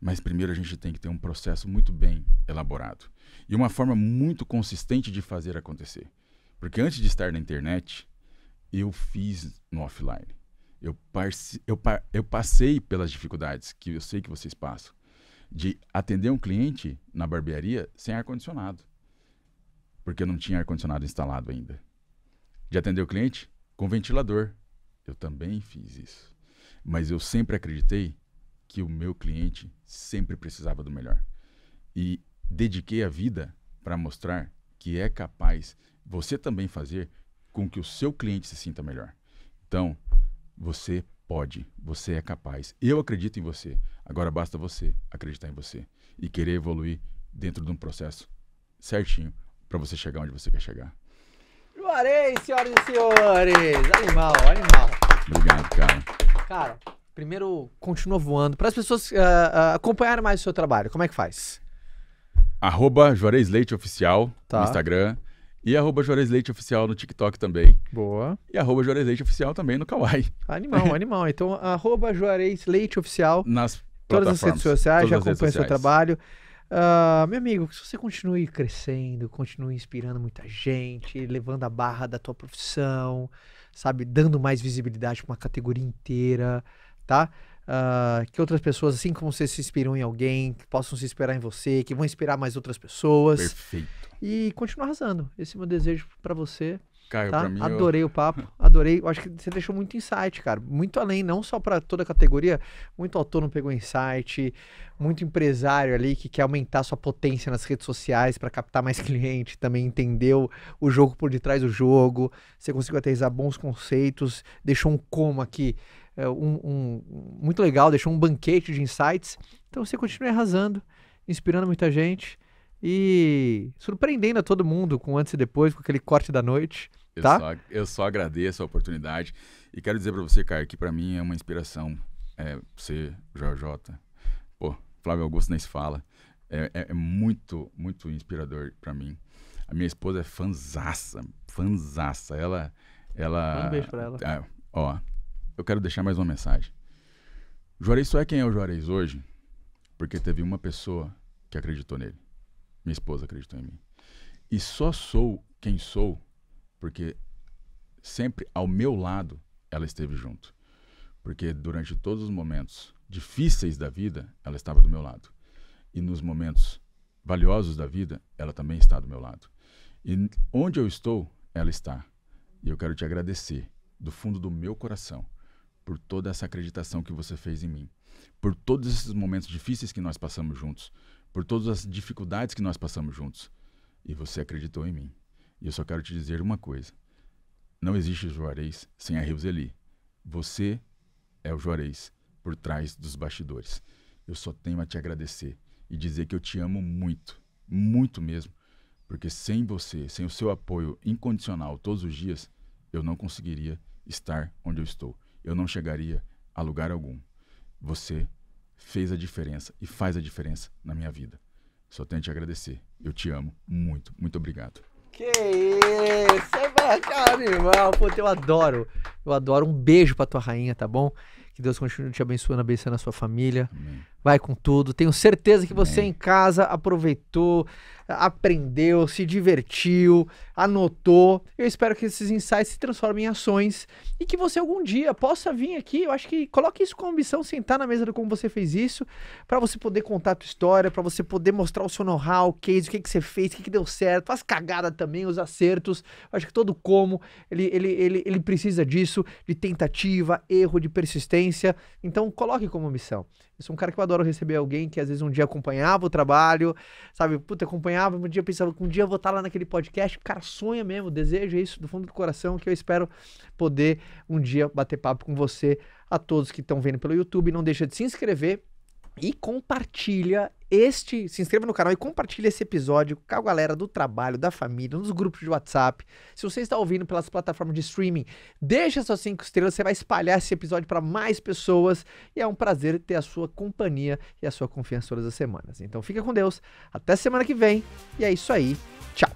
Mas primeiro a gente tem que ter um processo muito bem elaborado. E uma forma muito consistente de fazer acontecer. Porque antes de estar na internet, eu fiz no offline. Eu, parce, eu, eu passei pelas dificuldades que eu sei que vocês passam. De atender um cliente na barbearia sem ar-condicionado, porque eu não tinha ar-condicionado instalado ainda. De atender o cliente com ventilador. Eu também fiz isso. Mas eu sempre acreditei que o meu cliente sempre precisava do melhor. E dediquei a vida para mostrar que é capaz você também fazer com que o seu cliente se sinta melhor. Então, você pode, você é capaz. Eu acredito em você. Agora basta você acreditar em você e querer evoluir dentro de um processo certinho para você chegar onde você quer chegar. Juarez, senhoras e senhores! Animal, animal. Obrigado, cara. Cara, primeiro, continua voando. Para as pessoas uh, uh, acompanharem mais o seu trabalho, como é que faz? Arroba Juarez Leite Oficial tá. No Instagram. E arroba Juarez Leite Oficial no TikTok também. Boa. E arroba Juarez Leite Oficial também no Kawaii. Animal, animal. Então, arroba Juarez Leite Oficial. Nas todas as redes sociais, já acompanha o seu trabalho. Uh, meu amigo, que você continue crescendo, continue inspirando muita gente, levando a barra da tua profissão, sabe? Dando mais visibilidade para uma categoria inteira, tá? Uh, que outras pessoas, assim como você, se inspiram em alguém, que possam se inspirar em você, que vão inspirar mais outras pessoas. Perfeito. E continuar arrasando. Esse é o meu desejo pra você. Caio, tá? Pra mim, adorei eu... o papo, adorei. Eu acho que você deixou muito insight, cara. Muito além, não só pra toda a categoria. Muito autônomo pegou insight, muito empresário ali que quer aumentar sua potência nas redes sociais pra captar mais cliente, também entendeu o jogo por detrás do jogo. Você conseguiu aterrizar bons conceitos, deixou um como aqui. Um, um, muito legal, deixou um banquete de insights. Então você continua arrasando, inspirando muita gente e surpreendendo a todo mundo com antes e depois, com aquele corte da noite, tá? Eu só, eu só agradeço a oportunidade e quero dizer pra você, Caio, que pra mim é uma inspiração é, você, J J, pô, Flávio Augusto nem se fala, é, é, é muito, muito inspirador pra mim. A minha esposa é fanzaça, fanzaça, ela... ela um beijo pra ela. Ah, ó... Eu quero deixar mais uma mensagem. Juarez só é quem é o Juarez hoje porque teve uma pessoa que acreditou nele. Minha esposa acreditou em mim. E só sou quem sou porque sempre ao meu lado ela esteve junto. Porque durante todos os momentos difíceis da vida, ela estava do meu lado. E nos momentos valiosos da vida, ela também está do meu lado. E onde eu estou, ela está. E eu quero te agradecer do fundo do meu coração por toda essa acreditação que você fez em mim, por todos esses momentos difíceis que nós passamos juntos, por todas as dificuldades que nós passamos juntos. E você acreditou em mim. E eu só quero te dizer uma coisa. Não existe Juarez sem a Rios Eli. Você é o Juarez por trás dos bastidores. Eu só tenho a te agradecer e dizer que eu te amo muito, muito mesmo, Porque sem você, sem o seu apoio incondicional todos os dias, eu não conseguiria estar onde eu estou. Eu não chegaria a lugar algum. Você fez a diferença e faz a diferença na minha vida. Só tenho a te agradecer. Eu te amo muito. Muito obrigado. Que isso! É bacana, irmão. Pô, eu adoro. Eu adoro. Um beijo pra tua rainha, tá bom? Que Deus continue te abençoando, abençoando a sua família. Amém. Vai com tudo. Tenho certeza que você Amém. Em casa aproveitou, aprendeu, se divertiu, anotou. Eu espero que esses insights se transformem em ações e que você algum dia possa vir aqui. Eu acho que coloque isso como ambição, sentar na mesa do Como Você Fez Isso, para você poder contar a tua história, para você poder mostrar o seu know-how, o case, o que, que você fez, o que, que deu certo, as cagadas também, os acertos. Eu acho que todo como, ele, ele, ele, ele precisa disso, de tentativa, erro, de persistência. Então coloque como missão. Eu sou um cara que eu adoro receber alguém que às vezes um dia acompanhava o trabalho, sabe, puta, acompanhava, um dia pensava que um dia eu vou estar lá naquele podcast. O cara sonha mesmo, deseja isso do fundo do coração, que eu espero poder um dia bater papo com você. A todos que estão vendo pelo YouTube, não deixa de se inscrever e compartilha este, se inscreva no canal e compartilha esse episódio com a galera do trabalho, da família, nos grupos de WhatsApp. Se você está ouvindo pelas plataformas de streaming, deixa suas cinco estrelas, você vai espalhar esse episódio para mais pessoas e é um prazer ter a sua companhia e a sua confiança todas as semanas. Então fica com Deus, até semana que vem e é isso aí, tchau!